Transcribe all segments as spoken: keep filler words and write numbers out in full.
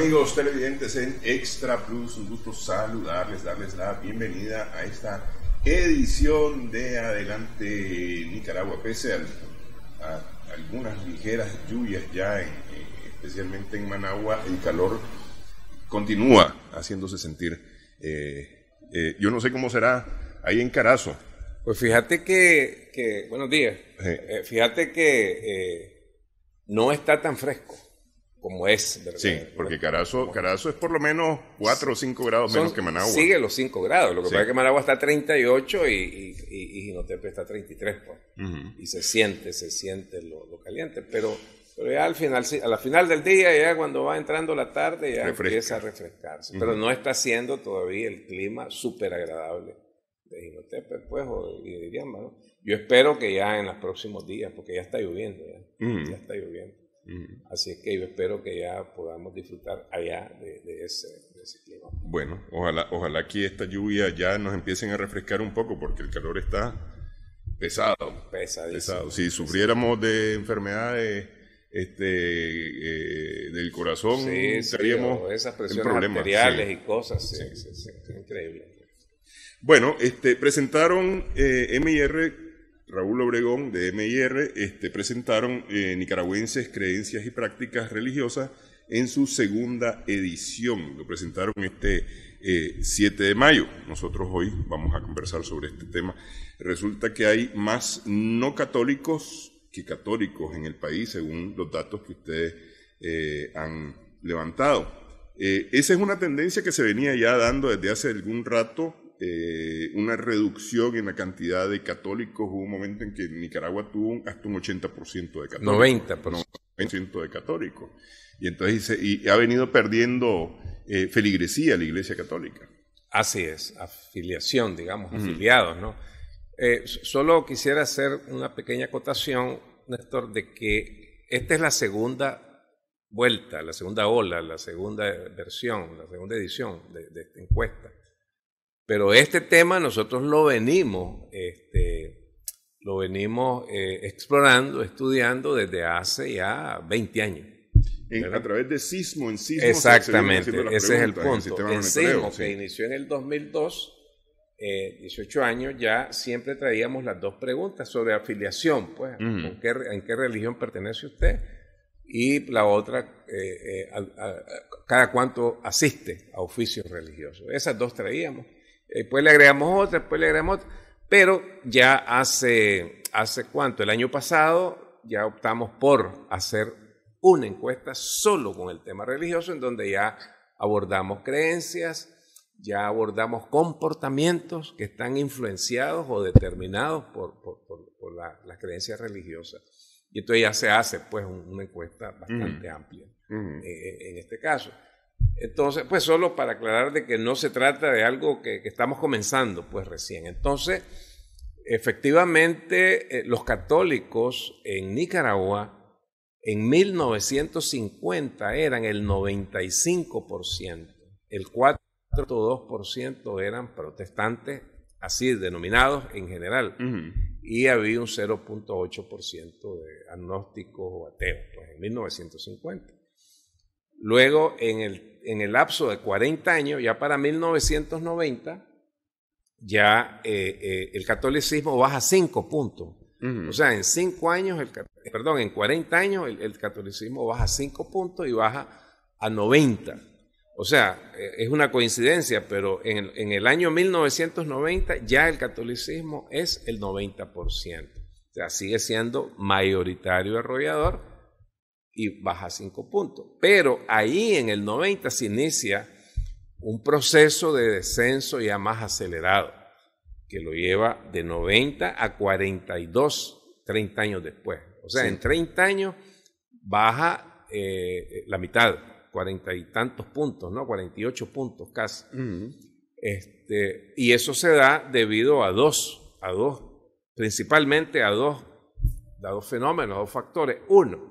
amigos televidentes en Extra Plus, un gusto saludarles, darles la bienvenida a esta edición de Adelante Nicaragua. Pese a, a algunas ligeras lluvias ya, en, eh, especialmente en Managua, el calor continúa haciéndose sentir. Eh, eh, yo no sé cómo será ahí en Carazo. Pues fíjate que, que buenos días, sí. eh, fíjate que eh, no está tan fresco como es, ¿verdad? Sí, porque Carazo, Carazo es por lo menos cuatro o cinco grados menos Son, que Managua. Sigue los cinco grados, lo que sí. pasa es que Managua está treinta y ocho y, y, y, y Jinotepe está treinta y tres, pues. Uh-huh. Y se siente, se siente lo, lo caliente, pero, pero ya al final, a la final del día, ya cuando va entrando la tarde, ya Refresca. empieza a refrescarse. Uh-huh. Pero no está siendo todavía el clima súper agradable de Jinotepe, pues, o de Iriama, ¿no? Yo espero que ya en los próximos días, porque ya está lloviendo, ya, uh-huh. ya está lloviendo. Así es que yo espero que ya podamos disfrutar allá de, de, ese, de ese clima. Bueno, ojalá, ojalá que esta lluvia ya nos empiecen a refrescar un poco, porque el calor está pesado. Pesadísimo. Pesado. Si sufriéramos de enfermedades este, eh, del corazón, sí, estaríamos sí, esas presiones arteriales sí. y cosas. Sí, sí, sí, sí, sí. Increíble. Bueno, este, presentaron eh, M y R Raúl Obregón, de M y R, este, presentaron eh, Nicaragüenses Creencias y Prácticas Religiosas en su segunda edición. Lo presentaron este eh, siete de mayo. Nosotros hoy vamos a conversar sobre este tema. Resulta que hay más no católicos que católicos en el país, según los datos que ustedes eh, han levantado. Eh, esa es una tendencia que se venía ya dando desde hace algún rato. Eh, una reducción en la cantidad de católicos. Hubo un momento en que Nicaragua tuvo un, hasta un ochenta por ciento de católicos. noventa por ciento de católicos. Y entonces se, y ha venido perdiendo eh, feligresía la Iglesia Católica. Así es, afiliación, digamos, uh-huh. afiliados, ¿no? Eh, solo quisiera hacer una pequeña acotación, Néstor, de que esta es la segunda vuelta, la segunda ola, la segunda versión, la segunda edición de, de esta encuesta. Pero este tema nosotros lo venimos, este, lo venimos eh, explorando, estudiando desde hace ya veinte años. En, a través de SISMO, en SISMO. Exactamente, se ese es el punto. En SISMO, que inició en el dos mil dos, eh, dieciocho años ya, siempre traíamos las dos preguntas sobre afiliación, pues, uh-huh. ¿en qué, en qué religión pertenece usted? Y la otra, eh, eh, a, a, cada cuánto asiste a oficios religiosos. Esas dos traíamos. Después le agregamos otra, después le agregamos otra, pero ya hace, hace cuánto, el año pasado ya optamos por hacer una encuesta solo con el tema religioso, en donde ya abordamos creencias, ya abordamos comportamientos que están influenciados o determinados por, por, por, por la, las creencias religiosas. Y entonces ya se hace pues un, una encuesta bastante mm. amplia mm. Eh, en este caso. Entonces, pues solo para aclarar de que no se trata de algo que, que estamos comenzando, pues recién. Entonces, efectivamente, eh, los católicos en Nicaragua en mil novecientos cincuenta eran el noventa y cinco por ciento, el cuatro punto dos por ciento eran protestantes, así denominados en general, uh-huh. y había un cero punto ocho por ciento de agnósticos o ateos, pues en mil novecientos cincuenta. Luego, en el, en el lapso de cuarenta años, ya para mil novecientos noventa, ya eh, eh, el catolicismo baja cinco puntos. Uh-huh. O sea, en cinco años, el, perdón, en cuarenta años el, el catolicismo baja cinco puntos y baja a noventa. O sea, eh, es una coincidencia, pero en el, en el año mil novecientos noventa ya el catolicismo es el noventa por ciento. O sea, sigue siendo mayoritario arrollador. Y baja cinco puntos. Pero ahí en el noventa se inicia un proceso de descenso ya más acelerado, que lo lleva de noventa a cuarenta y dos, treinta años después. O sea, sí. en treinta años baja eh, la mitad, cuarenta y tantos puntos, ¿no? cuarenta y ocho puntos casi. Uh-huh. Este, y eso se da debido a dos, a dos, principalmente a dos, a dos fenómenos, a dos factores. Uno,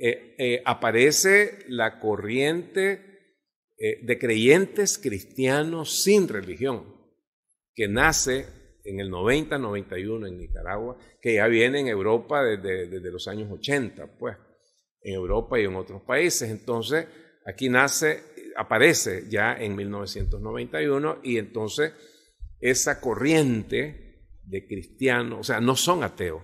Eh, eh, aparece la corriente eh, de creyentes cristianos sin religión, que nace en el noventa, noventa y uno en Nicaragua, que ya viene en Europa desde, desde los años ochenta, pues, en Europa y en otros países. Entonces, Aquí nace, aparece ya en mil novecientos noventa y uno, y entonces esa corriente de cristianos, o sea, no son ateos,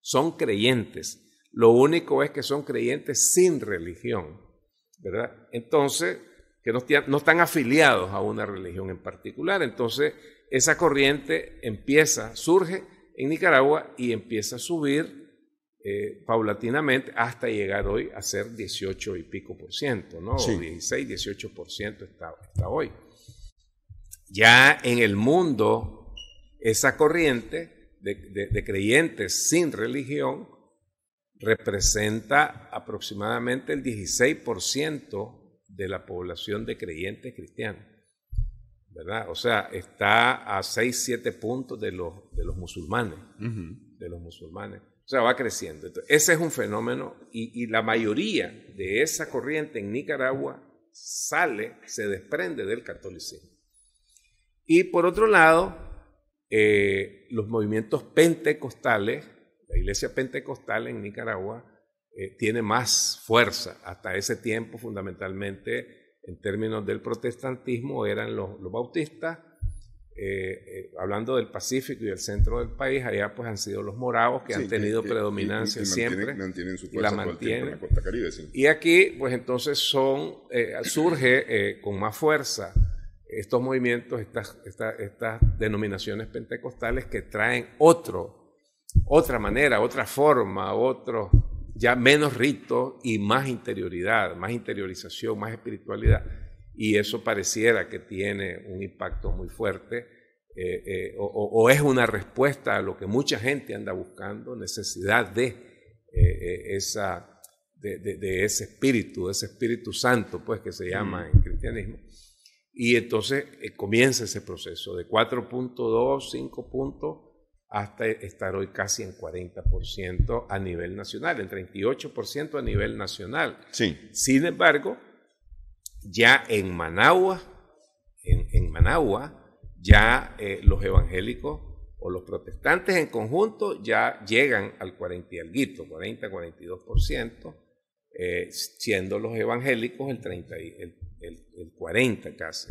son creyentes. Lo único es que son creyentes sin religión, ¿verdad? Entonces, que no, no están afiliados a una religión en particular. Entonces, esa corriente empieza, surge en Nicaragua y empieza a subir eh, paulatinamente hasta llegar hoy a ser dieciocho y pico por ciento, ¿no? Sí. O dieciséis, dieciocho por ciento está, está hoy. Ya en el mundo, esa corriente de, de, de creyentes sin religión representa aproximadamente el dieciséis por ciento de la población de creyentes cristianos, ¿verdad? O sea, está a seis, siete puntos de los, de los musulmanes, uh-huh. de los musulmanes. O sea, va creciendo. Entonces, ese es un fenómeno y, y la mayoría de esa corriente en Nicaragua sale, se desprende del catolicismo. Y por otro lado, eh, los movimientos pentecostales, la iglesia pentecostal en Nicaragua, Eh, tiene más fuerza. Hasta ese tiempo, fundamentalmente, en términos del protestantismo, eran los, los bautistas, eh, eh, hablando del Pacífico y del centro del país, allá pues han sido los moravos que sí, han tenido que, predominancia y, y mantienen, siempre. Mantienen su fuerza y la mantienen. En la Costa Caribe, sí. Y aquí, pues entonces, son, eh, surge eh, con más fuerza estos movimientos, estas, estas, estas denominaciones pentecostales que traen otro, otra manera, otra forma, otro... ya menos ritos y más interioridad, más interiorización, más espiritualidad. Y eso pareciera que tiene un impacto muy fuerte eh, eh, o, o es una respuesta a lo que mucha gente anda buscando, necesidad de, eh, esa, de, de, de ese espíritu, de ese espíritu santo, pues, que se llama mm. en cristianismo. Y entonces eh, comienza ese proceso de cuatro punto dos, cinco puntos, hasta estar hoy casi en cuarenta por ciento a nivel nacional, en treinta y ocho por ciento a nivel nacional. Sí. Sin embargo, ya en Managua, en, en Managua, ya eh, los evangélicos o los protestantes en conjunto ya llegan al cuarenta y alguito, cuarenta, cuarenta y dos por ciento, eh, siendo los evangélicos el, treinta, el, el, el cuarenta casi.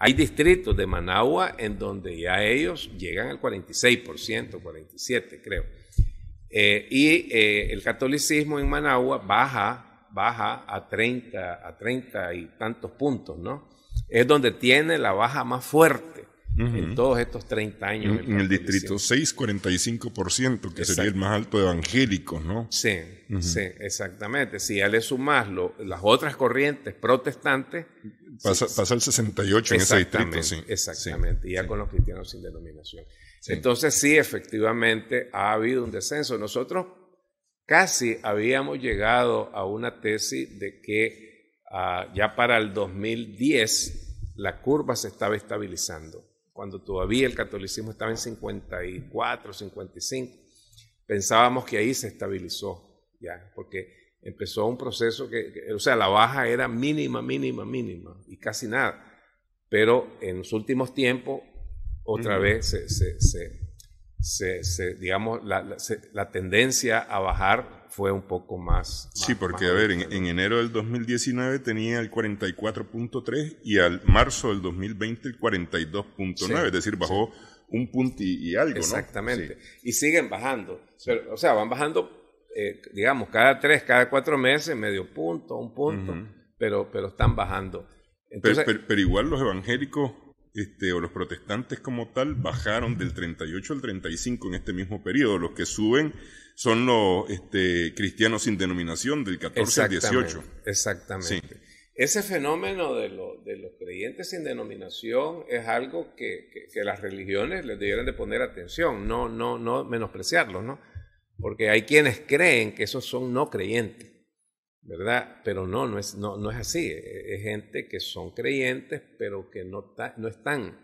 Hay distritos de Managua en donde ya ellos llegan al cuarenta y seis por ciento, cuarenta y siete por ciento creo. Eh, y eh, el catolicismo en Managua baja, baja a treinta, a treinta y tantos puntos, ¿no? Es donde tiene la baja más fuerte uh-huh. en todos estos treinta años. En, en el distrito seis, cuarenta y cinco por ciento, que Exacto. sería el más alto de evangélicos, ¿no? Sí, uh-huh. sí, exactamente. Si ya le sumás lo, las otras corrientes protestantes, Pasa, sí, pasa el sesenta y ocho en ese distrito. Sí. Exactamente, sí, y ya sí. con los cristianos sin denominación. Sí. Entonces sí, efectivamente, ha habido un descenso. Nosotros casi habíamos llegado a una tesis de que uh, ya para el dos mil diez la curva se estaba estabilizando, cuando todavía el catolicismo estaba en cincuenta y cuatro, cincuenta y cinco. Pensábamos que ahí se estabilizó, ya, porque... empezó un proceso que, que, o sea, la baja era mínima, mínima, mínima y casi nada, pero en los últimos tiempos otra uh-huh. vez se, se, se, se, se digamos, la, la, se, la tendencia a bajar fue un poco más. más sí, porque más a ver, en, en enero del dos mil diecinueve tenía el cuarenta y cuatro punto tres y al marzo del dos mil veinte el cuarenta y dos punto nueve, sí, es decir, bajó sí. un punto y, y algo, Exactamente. ¿no? Exactamente, sí. y siguen bajando, sí. pero, o sea, van bajando. Eh, digamos, cada tres, cada cuatro meses, medio punto, un punto, uh-huh. pero, pero están bajando. Entonces, pero, pero, pero igual los evangélicos este, o los protestantes como tal bajaron del treinta y ocho al treinta y cinco en este mismo periodo. Los que suben son los este, cristianos sin denominación del catorce al dieciocho. Exactamente. Sí. Ese fenómeno de, lo, de los creyentes sin denominación es algo que, que, que las religiones les debieran de poner atención, no, no, no menospreciarlo, ¿no? Porque hay quienes creen que esos son no creyentes, ¿verdad? Pero no, no es, no, no es así. Es gente que son creyentes, pero que no, ta, no están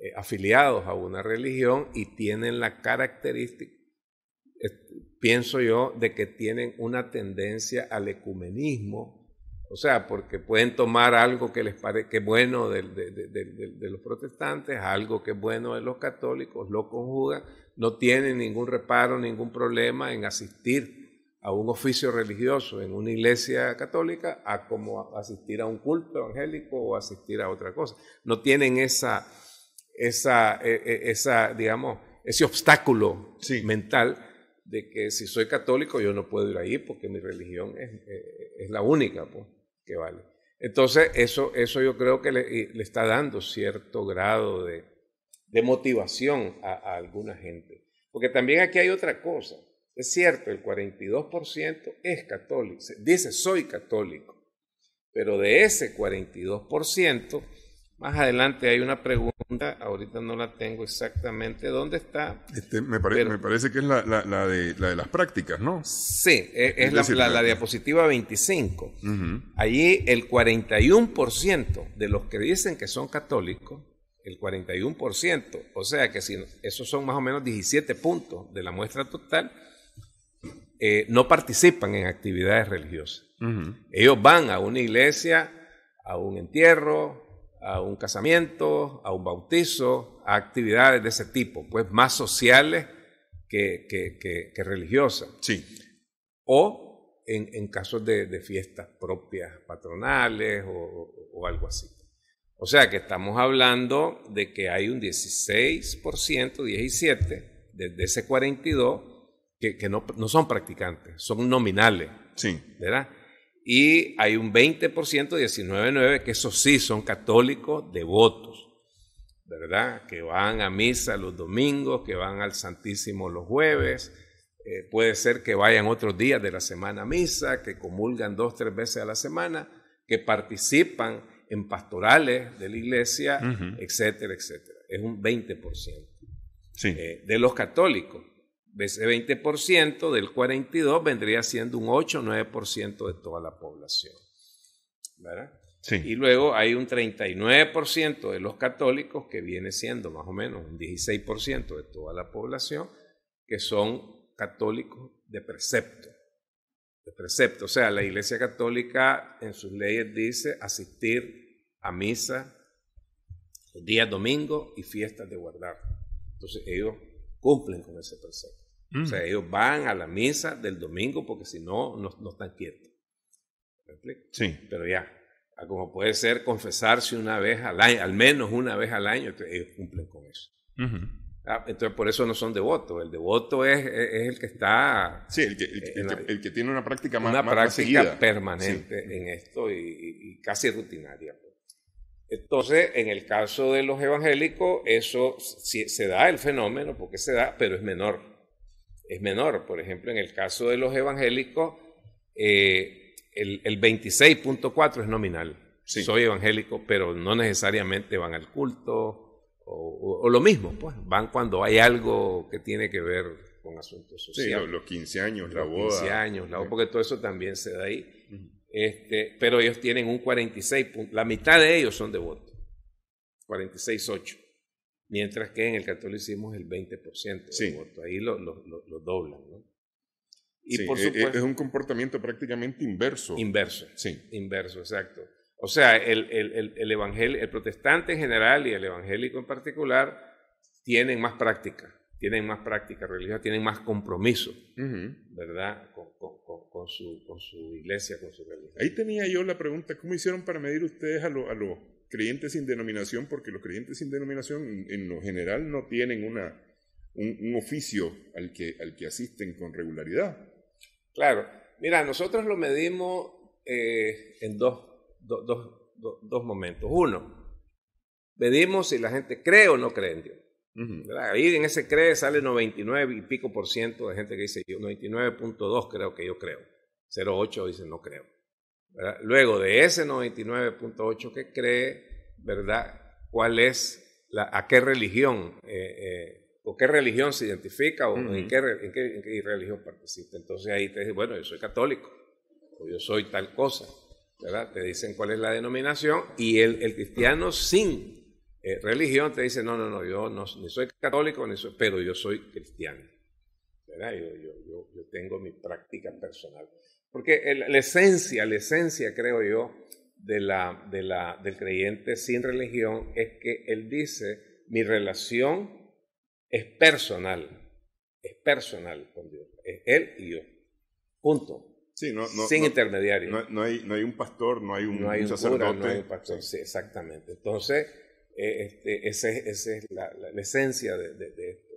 eh, afiliados a una religión y tienen la característica, eh, pienso yo, de que tienen una tendencia al ecumenismo. O sea, porque pueden tomar algo que les parece que es bueno de, de, de, de, de los protestantes, algo que es bueno de los católicos, lo conjugan. No tienen ningún reparo, ningún problema en asistir a un oficio religioso en una iglesia católica a como asistir a un culto evangélico o asistir a otra cosa. No tienen esa, esa, esa digamos, ese obstáculo sí. mental de que si soy católico yo no puedo ir ahí porque mi religión es, es la única pues, que vale. Entonces eso, eso yo creo que le, le está dando cierto grado de, de motivación a, a alguna gente. Porque también aquí hay otra cosa. Es cierto, el cuarenta y dos por ciento es católico, dice soy católico, pero de ese cuarenta y dos por ciento, más adelante hay una pregunta, ahorita no la tengo exactamente dónde está. Este, me, pare, pero, me parece que es la, la, la, de, la de las prácticas, ¿no? Sí, es, es, es decir, la, la, la diapositiva veinticinco. Uh-huh. Allí el cuarenta y uno por ciento de los que dicen que son católicos, el cuarenta y uno por ciento, o sea que si esos son más o menos diecisiete puntos de la muestra total, Eh, no participan en actividades religiosas. Uh-huh. Ellos van a una iglesia, a un entierro, a un casamiento, a un bautizo, a actividades de ese tipo, pues más sociales que, que, que, que religiosas. Sí. O en, en casos de, de fiestas propias patronales o, o algo así. O sea que estamos hablando de que hay un dieciséis por ciento, diecisiete por ciento, desde ese cuarenta y dos por ciento, que, que no, no son practicantes, son nominales, sí. ¿verdad? Y hay un veinte por ciento, diecinueve punto nueve por ciento, que esos sí son católicos devotos, ¿verdad? Que van a misa los domingos, que van al Santísimo los jueves, eh, puede ser que vayan otros días de la semana a misa, que comulgan dos, tres veces a la semana, que participan en pastorales de la iglesia, uh-huh. etcétera, etcétera. Es un veinte por ciento sí. eh, de los católicos. De ese veinte por ciento del cuarenta y dos vendría siendo un ocho o nueve por ciento de toda la población, ¿verdad? Sí. Y luego hay un treinta y nueve por ciento de los católicos, que viene siendo más o menos un dieciséis por ciento de toda la población, que son católicos de precepto. De precepto, o sea, la Iglesia Católica en sus leyes dice asistir a misa los días domingos y fiestas de guardar. Entonces ellos cumplen con ese precepto. Mm. O sea, ellos van a la misa del domingo porque si no, no, no están quietos. ¿Me explico? Sí. Pero ya, como puede ser confesarse una vez al año, al menos una vez al año, ellos cumplen con eso. Uh-huh. Ah, entonces, por eso no son devotos. El devoto es, es, es el que está... Sí, el que, el, el, la, que, el que tiene una práctica más, una más, práctica más seguida. Permanente sí. en esto y, y, y casi rutinaria. Entonces, en el caso de los evangélicos, eso sí, se da el fenómeno, porque se da, pero es menor. Es menor. Por ejemplo, en el caso de los evangélicos, eh, el, el veintiséis punto cuatro es nominal. Sí. Soy evangélico, pero no necesariamente van al culto, o, o, o lo mismo, pues, van cuando hay algo que tiene que ver con asuntos sociales. Sí, los quince años, la boda. Los quince años, la boda, porque todo eso también se da ahí. Uh-huh. Este, pero ellos tienen un cuarenta y seis, la mitad de ellos son devotos, cuarenta y seis punto ocho, mientras que en el catolicismo es el veinte por ciento de sí. votos, ahí lo, lo, lo, lo doblan, ¿no? Y sí, por supuesto, es un comportamiento prácticamente inverso. Inverso, sí. inverso, exacto. O sea, el, el, el, el, evangel- el protestante en general y el evangélico en particular tienen más práctica, tienen más práctica religiosa, tienen más compromiso, uh-huh. ¿verdad? Con, con, con, con, su, con su iglesia, con su religión. Ahí tenía yo la pregunta, ¿cómo hicieron para medir ustedes a, lo, a los creyentes sin denominación? Porque los creyentes sin denominación en lo general no tienen una, un, un oficio al que, al que asisten con regularidad. Claro, mira, nosotros lo medimos eh, en dos, do, dos, do, dos momentos. Uno, medimos si la gente cree o no cree en Dios. Uh-huh. Ahí en ese cree sale noventa y nueve y pico por ciento de gente que dice yo, noventa y nueve punto dos creo que yo creo, cero punto ocho dice no creo, ¿verdad? Luego de ese noventa y nueve punto ocho que cree, ¿verdad? ¿Cuál es, la, a qué religión, eh, eh, o qué religión se identifica o uh-huh. en, qué, en, qué, en qué religión participa? Entonces ahí te dicen, bueno, yo soy católico, o yo soy tal cosa, ¿verdad? Te dicen cuál es la denominación y el, el cristiano sin... Eh, religión te dice, no, no, no, yo no, ni soy católico, ni soy, pero yo soy cristiano, ¿verdad? Yo, yo, yo, yo tengo mi práctica personal. Porque el, la esencia, la esencia, creo yo, de la, de la, del creyente sin religión es que él dice, mi relación es personal, es personal con Dios, es él y yo. Punto. Sí, no, no, Sin no, intermediarios. No, no, hay, no hay un pastor, no hay un, no hay un sacerdote. Cura, no hay un pastor, sí, exactamente. Entonces, eh, este, esa ese es la, la, la esencia de, de, de esto.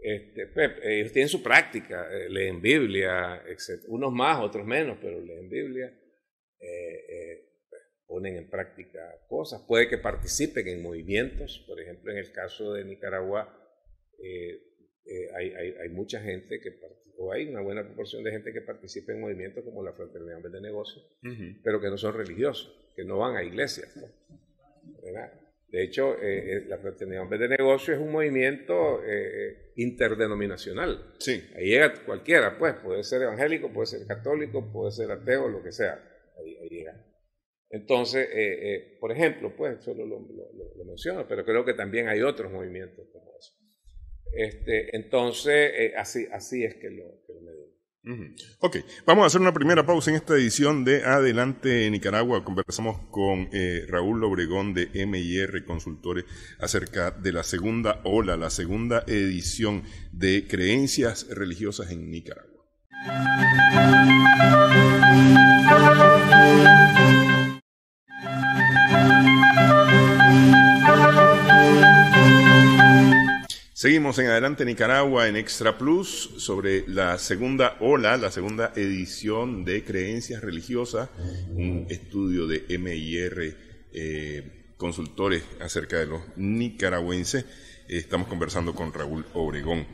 Este, Pep, ellos tienen su práctica, eh, leen Biblia, etcétera. Unos más, otros menos, pero leen Biblia, eh, eh, ponen en práctica cosas. Puede que participen en movimientos, por ejemplo, en el caso de Nicaragua, eh, Eh, hay, hay, hay mucha gente que o hay una buena proporción de gente que participa en movimientos como la Fraternidad de Hombres de negocio, uh-huh. pero que no son religiosos, que no van a iglesias, ¿no? De hecho, eh, la Fraternidad de Hombres de negocio es un movimiento eh, interdenominacional. Sí. Ahí llega cualquiera, pues, puede ser evangélico, puede ser católico, puede ser ateo, lo que sea. Ahí, ahí llega. Entonces, eh, eh, por ejemplo, pues, solo lo, lo, lo menciono, pero creo que también hay otros movimientos como eso. Este, entonces, eh, así, así es que lo, que lo me digo. Uh-huh. Ok, vamos a hacer una primera pausa en esta edición de Adelante Nicaragua. Conversamos con eh, Raúl Obregón de M and R Consultores acerca de la segunda ola, la segunda edición de Creencias Religiosas en Nicaragua. Seguimos en Adelante Nicaragua en Extra Plus sobre la segunda ola, la segunda edición de Creencias Religiosas, un estudio de M and R eh, Consultores acerca de los nicaragüenses. Eh, estamos conversando con Raúl Obregón.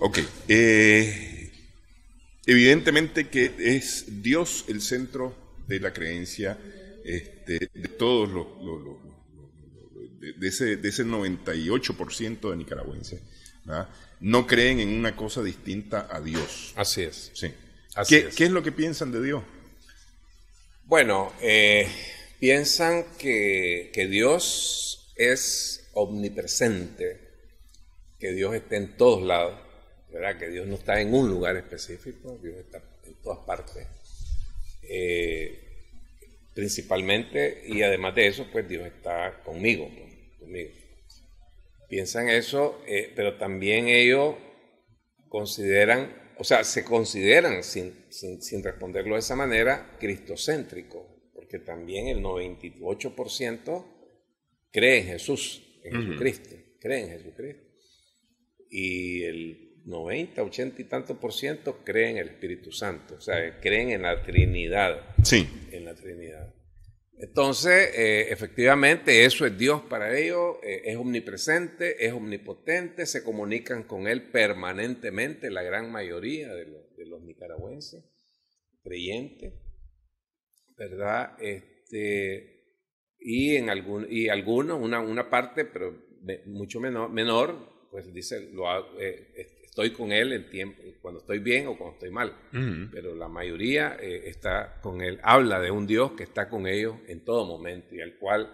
Ok, eh, evidentemente que es Dios el centro de la creencia este, de todos los, los, los De ese, de ese noventa y ocho por ciento de nicaragüenses, ¿verdad? No creen en una cosa distinta a Dios. Así es. Sí. Así ¿Qué, es. ¿Qué es lo que piensan de Dios? Bueno, eh, piensan que, que Dios es omnipresente, que Dios está en todos lados, ¿verdad? Que Dios no está en un lugar específico, Dios está en todas partes. Eh, principalmente, y además de eso, pues Dios está conmigo, pues, conmigo. Piensan eso, eh, pero también ellos consideran, o sea, se consideran, sin, sin, sin responderlo de esa manera, cristocéntrico, porque también el noventa y ocho por ciento cree en Jesús, en uh-huh. Jesucristo, cree en Jesucristo, y el noventa, ochenta y tanto por ciento creen en el Espíritu Santo, o sea, creen en la Trinidad. Sí. En la Trinidad. Entonces, eh, efectivamente, eso es Dios para ellos, eh, es omnipresente, es omnipotente, se comunican con Él permanentemente, la gran mayoría de los, de los nicaragüenses, creyentes, ¿verdad? Este, y, en algún, y algunos, una, una parte, pero mucho menor, menor pues dice, lo eh, este, estoy con Él en tiempo, cuando estoy bien o cuando estoy mal, uh-huh. pero la mayoría eh, está con Él, habla de un Dios que está con ellos en todo momento y al cual,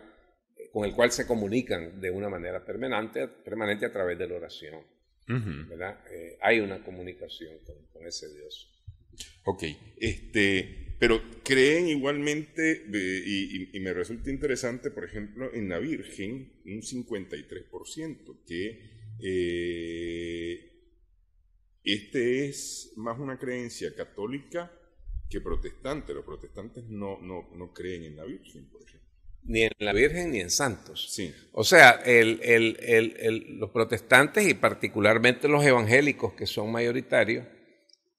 eh, con el cual se comunican de una manera permanente, permanente a través de la oración, uh-huh. ¿verdad? Eh, hay una comunicación con, con ese Dios. Ok, este, pero creen igualmente, eh, y, y, y me resulta interesante, por ejemplo, en la Virgen, un cincuenta y tres por ciento que... Eh, Este es más una creencia católica que protestante. Los protestantes no, no, no creen en la Virgen, por ejemplo. Ni en la Virgen ni en santos. Sí. O sea, el, el, el, el, los protestantes y particularmente los evangélicos que son mayoritarios,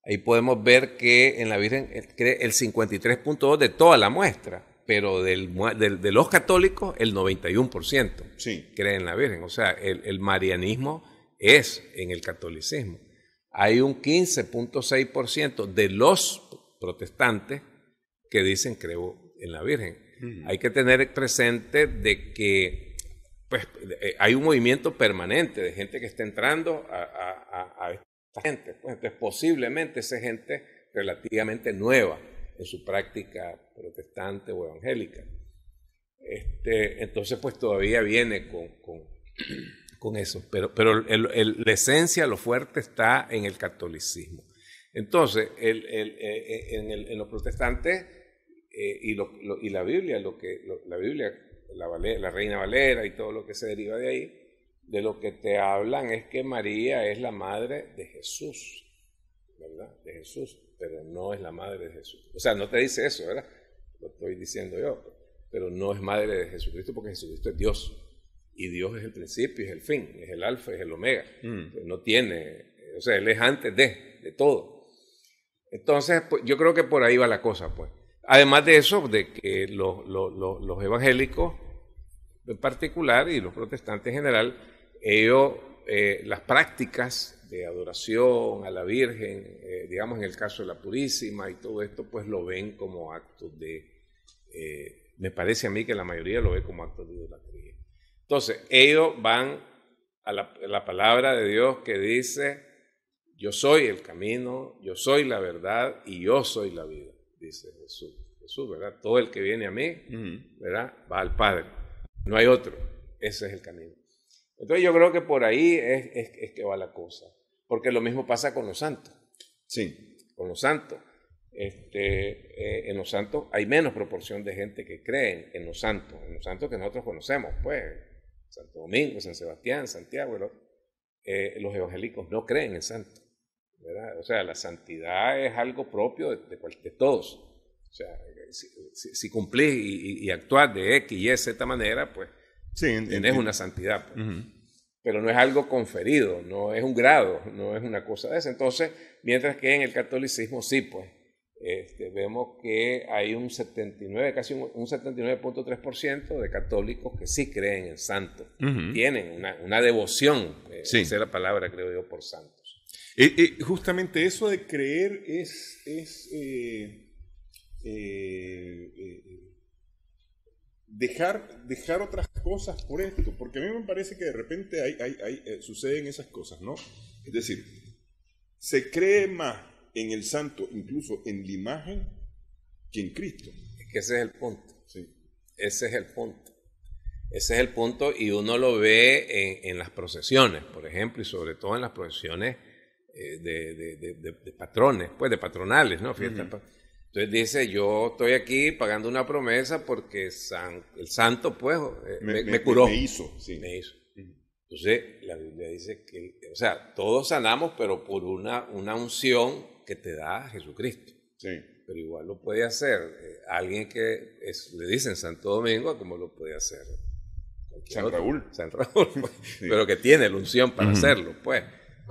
ahí podemos ver que en la Virgen cree el cincuenta y tres punto dos por ciento de toda la muestra, pero del, del, de los católicos el noventa y uno por ciento sí. cree en la Virgen. O sea, el, el marianismo es en el catolicismo. Hay un quince punto seis por ciento de los protestantes que dicen creo en la Virgen. Uh-huh. Hay que tener presente de que pues, hay un movimiento permanente de gente que está entrando a, a, a esta gente. Pues, entonces, posiblemente esa gente relativamente nueva en su práctica protestante o evangélica. Este, entonces, pues todavía viene con... con con eso, pero, pero el, el, la esencia, lo fuerte está en el catolicismo. Entonces, el, el, el, en, el, en los protestantes eh, y, lo, lo, y la Biblia, lo que, lo, la Biblia, la, Valera, la Reina Valera y todo lo que se deriva de ahí, de lo que te hablan es que María es la madre de Jesús. ¿verdad? De Jesús, pero no es la madre de Jesús. O sea, no te dice eso, ¿verdad? Lo estoy diciendo yo, pero no es madre de Jesucristo porque Jesucristo es Dios. Y Dios es el principio, es el fin, es el alfa, es el omega. Mm. No tiene, o sea, Él es antes de, de todo. Entonces, pues, yo creo que por ahí va la cosa, pues. Además de eso, de que los, los, los, los evangélicos en particular y los protestantes en general, ellos, eh, las prácticas de adoración a la Virgen, eh, digamos en el caso de la Purísima y todo esto, pues lo ven como actos de, eh, me parece a mí que la mayoría lo ve como actos de idolatría. Entonces, ellos van a la, a la palabra de Dios que dice, yo soy el camino, yo soy la verdad y yo soy la vida, dice Jesús. Jesús, ¿verdad? Todo el que viene a mí, uh-huh, ¿verdad? Va al Padre. No hay otro. Ese es el camino. Entonces, yo creo que por ahí es, es, es que va la cosa. Porque lo mismo pasa con los santos. Sí. Con los santos. Este, eh, en los santos hay menos proporción de gente que cree en los santos. En los santos que nosotros conocemos, pues, Santo Domingo, San Sebastián, Santiago, ¿no? eh, los evangélicos no creen en santos, ¿verdad? O sea, la santidad es algo propio de, de, de todos. O sea, si, si, si cumplís y, y, y actuás de X, Y, Z manera, pues sí, tenés una santidad. Pues. Uh-huh. Pero no es algo conferido, no es un grado, no es una cosa de esa. Entonces, mientras que en el catolicismo sí, pues, este, vemos que hay un setenta y nueve, casi un, un setenta y nueve punto tres por ciento de católicos que sí creen en santos. Uh-huh. Tienen una, una devoción, eh, sí. Esa es la palabra, creo yo, por santos. Eh, eh, justamente eso de creer es, es eh, eh, eh, dejar, dejar otras cosas por esto, porque a mí me parece que de repente hay, hay, hay, eh, suceden esas cosas, ¿no? Es decir, se cree más en el santo, incluso en la imagen, que en Cristo. Es que ese es el punto, sí. Ese es el punto. Ese es el punto y uno lo ve en, en las procesiones, por ejemplo, y sobre todo en las procesiones De, de, de, de, de patrones, pues de patronales, ¿no? Fiestas, uh-huh. Entonces dice, yo estoy aquí pagando una promesa porque san, el santo, pues, me, me, me curó. Me hizo, sí. Me hizo. Uh-huh. Entonces, la Biblia dice que, o sea, todos sanamos, pero por una, una unción que te da Jesucristo. Sí. Pero igual lo puede hacer eh, alguien que es, le dicen Santo Domingo, como lo puede hacer San otro, Raúl. San Raúl, pues, sí. Pero que tiene la unción para uh-huh. hacerlo, pues.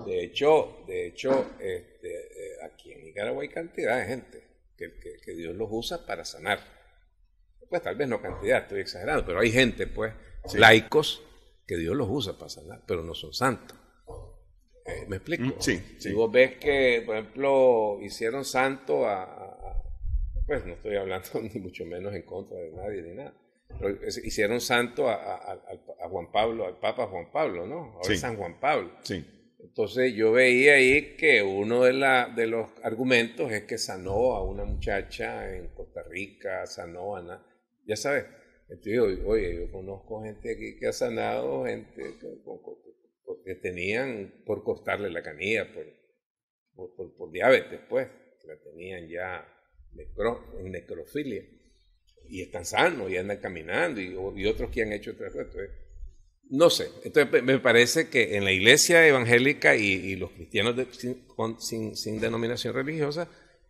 De hecho, de hecho este, aquí en Nicaragua hay cantidad de gente que, que, que Dios los usa para sanar. Pues tal vez no cantidad, estoy exagerando, pero hay gente, pues, sí. Laicos que Dios los usa para sanar, pero no son santos. Eh, ¿Me explico? Sí, sí. Si vos ves que, por ejemplo, hicieron santo a, a... Pues no estoy hablando ni mucho menos en contra de nadie ni nada. Pero hicieron santo a, a, a Juan Pablo, al Papa Juan Pablo, ¿no? Ahora sí. San Juan Pablo. Sí. Entonces yo veía ahí que uno de, la, de los argumentos es que sanó a una muchacha en Costa Rica, sanó a Ana, ya sabes. Entonces yo, oye, yo conozco gente aquí que ha sanado, gente que, que tenían por cortarle la canilla, por, por, por, por diabetes, pues, que la tenían ya necro, en necrofilia, y están sanos y andan caminando, y, y otros que han hecho otras cosas. No sé, entonces me parece que en la iglesia evangélica y, y los cristianos de, sin, con, sin, sin denominación religiosa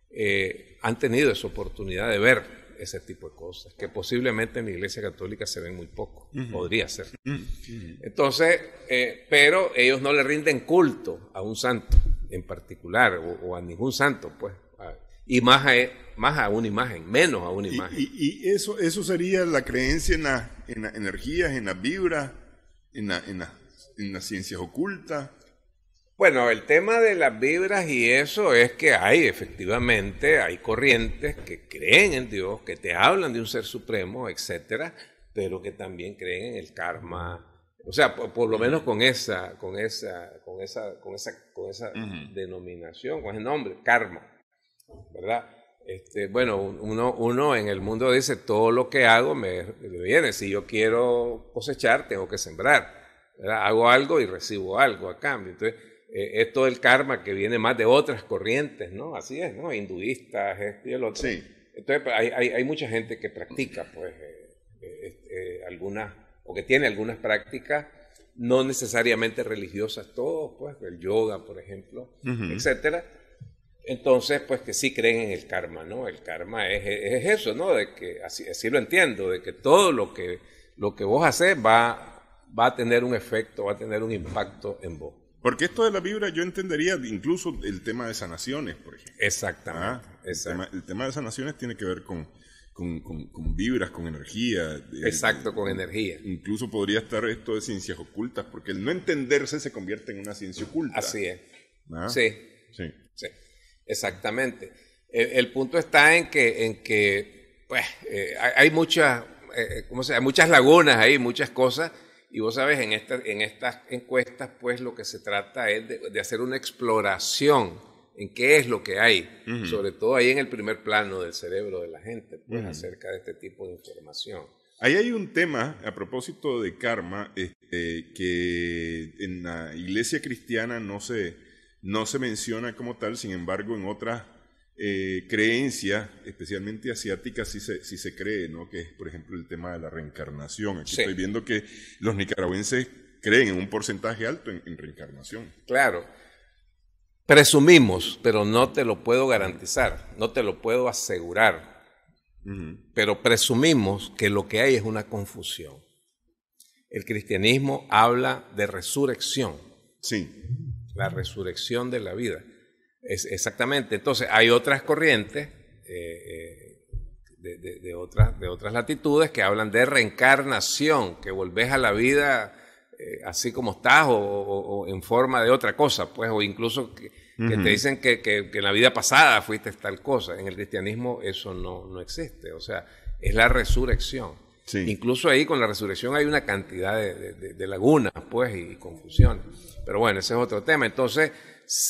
eh, han tenido esa oportunidad de ver ese tipo de cosas, que posiblemente en la iglesia católica se ven muy poco, uh-huh. podría ser. Uh-huh. Entonces, eh, pero ellos no le rinden culto a un santo en particular, o, o a ningún santo, pues. Y más a, más a una imagen, menos a una imagen. Y, y, y eso, eso sería la creencia en, la, en las energías, en las vibras. En, la, en, la, en las ciencias ocultas. Bueno, el tema de las vibras y eso es que hay, efectivamente, hay corrientes que creen en Dios, que te hablan de un ser supremo, etcétera, pero que también creen en el karma. O sea, por, por lo menos con esa, con esa, con esa, con esa, con esa uh-huh. denominación, con ese nombre, karma, ¿verdad? Este, bueno, uno, uno en el mundo dice todo lo que hago me, me viene, si yo quiero cosechar tengo que sembrar, ¿verdad? Hago algo y recibo algo a cambio. Entonces eh, esto del karma que viene más de otras corrientes, ¿no? Así es, ¿no? Hinduistas, esto y el otro, sí. Entonces hay, hay, hay mucha gente que practica pues eh, eh, eh, algunas, o que tiene algunas prácticas no necesariamente religiosas, todos pues, el yoga por ejemplo, uh-huh. etcétera. Entonces, pues que sí creen en el karma, ¿no? El karma es, es eso, ¿no? De que, así, así lo entiendo, de que todo lo que, lo que vos haces va, va a tener un efecto, va a tener un impacto en vos. Porque esto de la vibra yo entendería incluso el tema de sanaciones, por ejemplo. Exactamente. Ah, el, tema, el tema de sanaciones tiene que ver con, con, con, con vibras, con energía. Exacto, eh, con energía. Incluso podría estar esto de ciencias ocultas, porque el no entenderse se convierte en una ciencia oculta. Así es. Ah, sí. Sí. Sí. Exactamente. El, el punto está en que, en que pues, eh, hay muchas, eh, ¿cómo se llama? Muchas lagunas ahí, muchas cosas. Y vos sabes, en, esta, en estas encuestas, pues lo que se trata es de, de hacer una exploración en qué es lo que hay, uh-huh. sobre todo ahí en el primer plano del cerebro de la gente, pues, uh-huh. acerca de este tipo de información. Ahí hay un tema, a propósito de karma, este, que en la iglesia cristiana no se, no se menciona como tal, sin embargo, en otras eh, creencias, especialmente asiáticas, sí se, sí se cree, ¿no? Que es, por ejemplo, el tema de la reencarnación. Aquí sí. Estoy viendo que los nicaragüenses creen en un porcentaje alto en, en reencarnación. Claro. Presumimos, pero no te lo puedo garantizar, no te lo puedo asegurar. Uh-huh. Pero presumimos que lo que hay es una confusión. El cristianismo habla de resurrección. Sí. La resurrección de la vida. Es, exactamente. Entonces, hay otras corrientes eh, eh, de, de, de, otras, de otras latitudes que hablan de reencarnación, que volvés a la vida eh, así como estás o, o, o en forma de otra cosa, pues, o incluso que, uh-huh. que te dicen que, que, que en la vida pasada fuiste tal cosa. En el cristianismo eso no, no existe. O sea, es la resurrección. Sí. Incluso ahí con la resurrección hay una cantidad de, de, de lagunas, pues, y, y confusiones. Pero bueno, ese es otro tema. Entonces,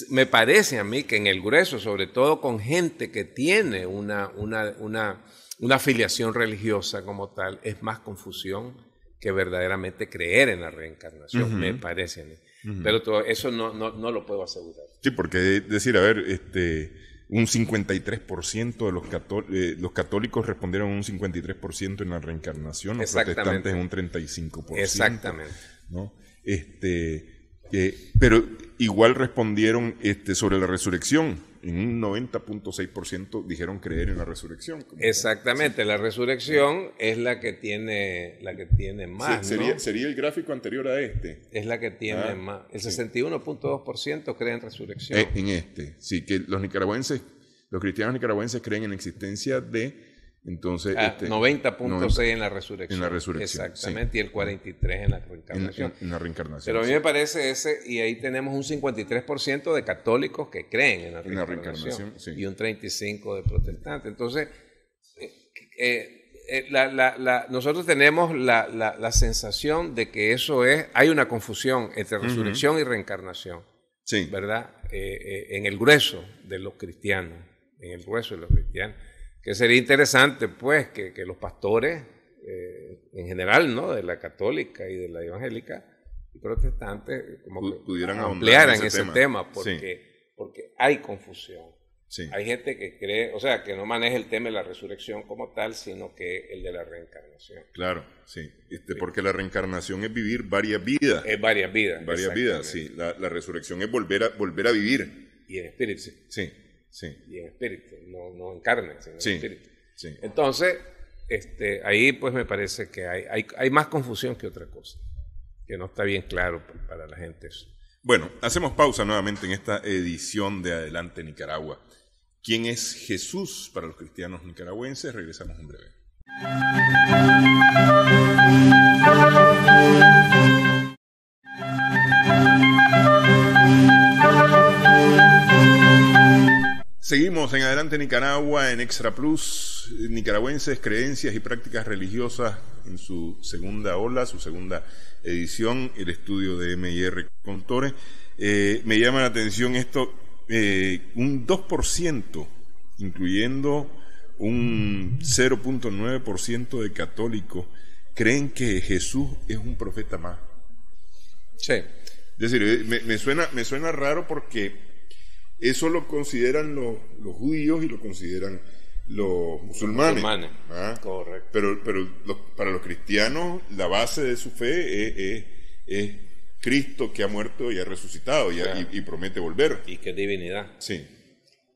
me parece a mí que en el grueso, sobre todo con gente que tiene una, una, una, una afiliación religiosa como tal, es más confusión que verdaderamente creer en la reencarnación, uh-huh. me parece a mí. Uh-huh. Pero todo eso no, no, no lo puedo asegurar. Sí, porque decir, a ver, este... un cincuenta y tres por ciento de los, cató- eh, los católicos respondieron un cincuenta y tres por ciento en la reencarnación, los protestantes un treinta y cinco por ciento. Exactamente. ¿No? Este, eh, pero igual respondieron este, sobre la resurrección, en un noventa punto seis por ciento dijeron creer en la resurrección. Exactamente, la resurrección es la que tiene, la que tiene más. Sí, sería, ¿no? sería el gráfico anterior a este. Es la que tiene ah, más. El sí. sesenta y uno punto dos por ciento cree en resurrección. Eh, en este, sí, que los nicaragüenses, los cristianos nicaragüenses creen en la existencia de, entonces... Ah, este, noventa punto seis en la resurrección. En la resurrección. Exactamente, sí. Y el cuarenta y tres en la reencarnación. En, en, en la reencarnación. Pero a mí sí. me parece ese, y ahí tenemos un cincuenta y tres por ciento de católicos que creen en la en reencarnación, la reencarnación sí. y un treinta y cinco por ciento de protestantes. Entonces, eh, eh, la, la, la, nosotros tenemos la, la, la sensación de que eso es, hay una confusión entre resurrección uh-huh. y reencarnación, sí. ¿verdad? Eh, eh, en el grueso de los cristianos, en el grueso de los cristianos. Que sería interesante, pues, que, que los pastores, eh, en general, ¿no?, de la católica y de la evangélica y protestante, como P- que pudieran ampliaran ese, ese tema, tema porque, sí. porque hay confusión. Sí. Hay gente que cree, o sea, que no maneja el tema de la resurrección como tal, sino que el de la reencarnación. Claro, sí, este, sí. porque la reencarnación es vivir varias vidas. Es varias vidas. Varias vidas, sí. La, la resurrección es volver a, volver a vivir. Y en espíritu. Sí. sí. Sí. Y en espíritu, no, no en carne, sino sí, en espíritu. Sí. Entonces, este, ahí pues me parece que hay, hay, hay más confusión que otra cosa, que no está bien claro para la gente eso. Bueno, hacemos pausa nuevamente en esta edición de Adelante Nicaragua. ¿Quién es Jesús para los cristianos nicaragüenses? Regresamos en breve. Seguimos en Adelante Nicaragua en Extra Plus, nicaragüenses, creencias y prácticas religiosas en su segunda ola, su segunda edición, el estudio de M y R Consultores. Eh, me llama la atención esto, eh, un dos por ciento, incluyendo un cero punto nueve por ciento de católicos, creen que Jesús es un profeta más. Sí. Es decir, me, me suena, me suena raro porque... Eso lo consideran los, los judíos y lo consideran los musulmanes. Los musulmanes. ¿Ah? Correcto. Pero, pero los, para los cristianos la base de su fe es, es, es Cristo que ha muerto y ha resucitado y, claro. y, y promete volver. Y que es divinidad. Sí.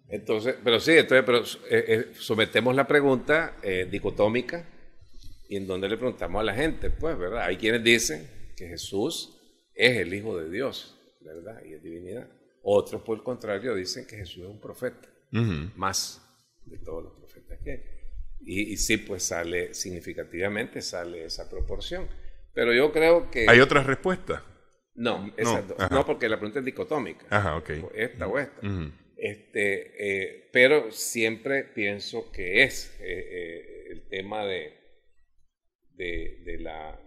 Entonces, pero sí, entonces, pero eh, eh, sometemos la pregunta eh, dicotómica y en donde le preguntamos a la gente, pues, ¿verdad? Hay quienes dicen que Jesús es el Hijo de Dios, ¿verdad? Y es divinidad. Otros, por el contrario, dicen que Jesús es un profeta, uh-huh. más de todos los profetas que hay. Y, y sí, pues sale, significativamente sale esa proporción. Pero yo creo que... ¿Hay otras respuestas? No, esas no, dos. No, porque la pregunta es dicotómica. Ajá, ok. Esta uh-huh. o esta. Uh-huh. Este, eh, pero siempre pienso que es eh, eh, el tema de, de, de la...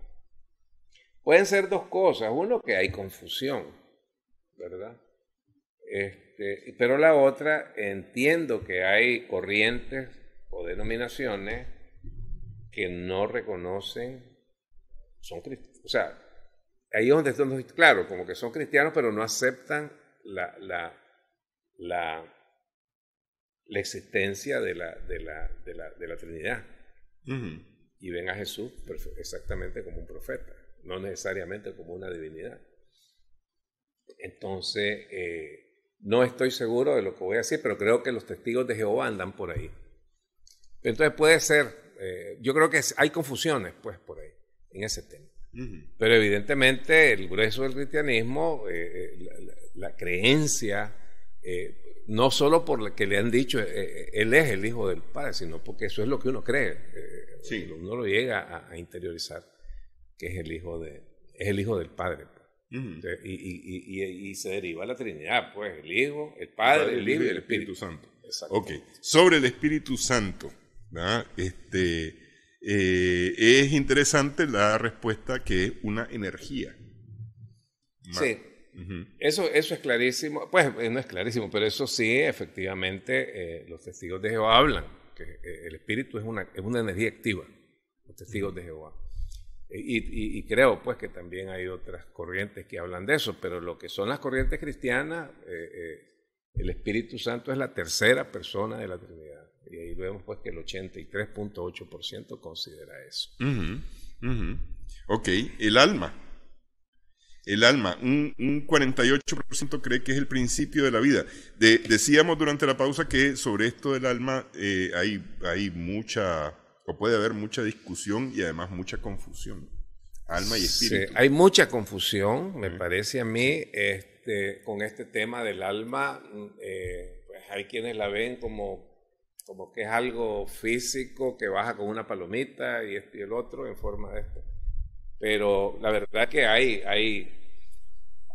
Pueden ser dos cosas. Uno, que hay confusión, ¿verdad? Este, pero la otra, entiendo que hay corrientes o denominaciones que no reconocen, son cristianos. O sea, ahí es donde estamos, claro, como que son cristianos, pero no aceptan la... la La, la existencia de la, de la, de la, de la Trinidad. Uh-huh. Y ven a Jesús exactamente como un profeta, no necesariamente como una divinidad. Entonces, eh, no estoy seguro de lo que voy a decir, pero creo que los testigos de Jehová andan por ahí. Entonces puede ser, eh, yo creo que hay confusiones pues por ahí, en ese tema. Uh-huh. Pero evidentemente el grueso del cristianismo, eh, la, la creencia... Eh, no solo por lo que le han dicho eh, él es el Hijo del Padre, sino porque eso es lo que uno cree, eh, sí. uno lo llega a, a interiorizar que es el hijo de es el hijo del Padre, pues. Uh-huh. Entonces, y, y, y, y, y se deriva la Trinidad, pues el Hijo, el Padre, Padre el Hijo y el Espíritu, Espíritu Santo. Okay. Sobre el Espíritu Santo, ¿verdad? este eh, es interesante la respuesta que es una energía. Mar- sí. Uh-huh. Eso, eso es clarísimo, pues no es clarísimo, pero eso sí, efectivamente, eh, los testigos de Jehová hablan, que eh, el espíritu es una, es una energía activa, los testigos uh-huh. de Jehová. Y, y, y creo pues que también hay otras corrientes que hablan de eso, pero lo que son las corrientes cristianas, eh, eh, el Espíritu Santo es la tercera persona de la Trinidad. Y ahí vemos pues que el ochenta y tres punto ocho por ciento considera eso. Uh-huh. Uh-huh. Ok, el alma. El alma, un, un cuarenta y ocho por ciento cree que es el principio de la vida. De, decíamos durante la pausa que sobre esto del alma eh, hay, hay mucha, o puede haber mucha discusión y además mucha confusión. Alma y espíritu. Sí, hay mucha confusión, me uh-huh. parece a mí, este, con este tema del alma. Eh, pues hay quienes la ven como, como que es algo físico que baja con una palomita y este y el otro en forma de esto. Pero la verdad que hay, hay,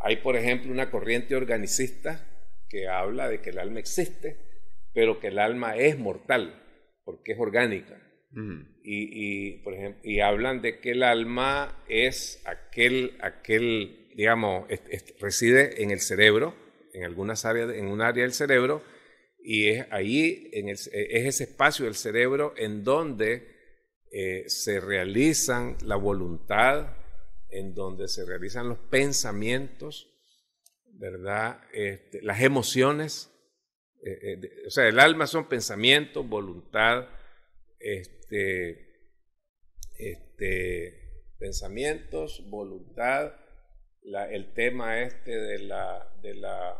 hay, por ejemplo, una corriente organicista que habla de que el alma existe, pero que el alma es mortal, porque es orgánica. Uh-huh. Y, y, por ejemplo, y hablan de que el alma es aquel, aquel digamos, es, es, reside en el cerebro, en algunas áreas, en un área del cerebro, y es ahí, en el, es ese espacio del cerebro en donde... Eh, se realizan la voluntad, en donde se realizan los pensamientos, ¿verdad? Este, las emociones, eh, eh, de, o sea, el alma son pensamientos, voluntad, este, este, pensamientos, voluntad, la, el tema este de la, de la,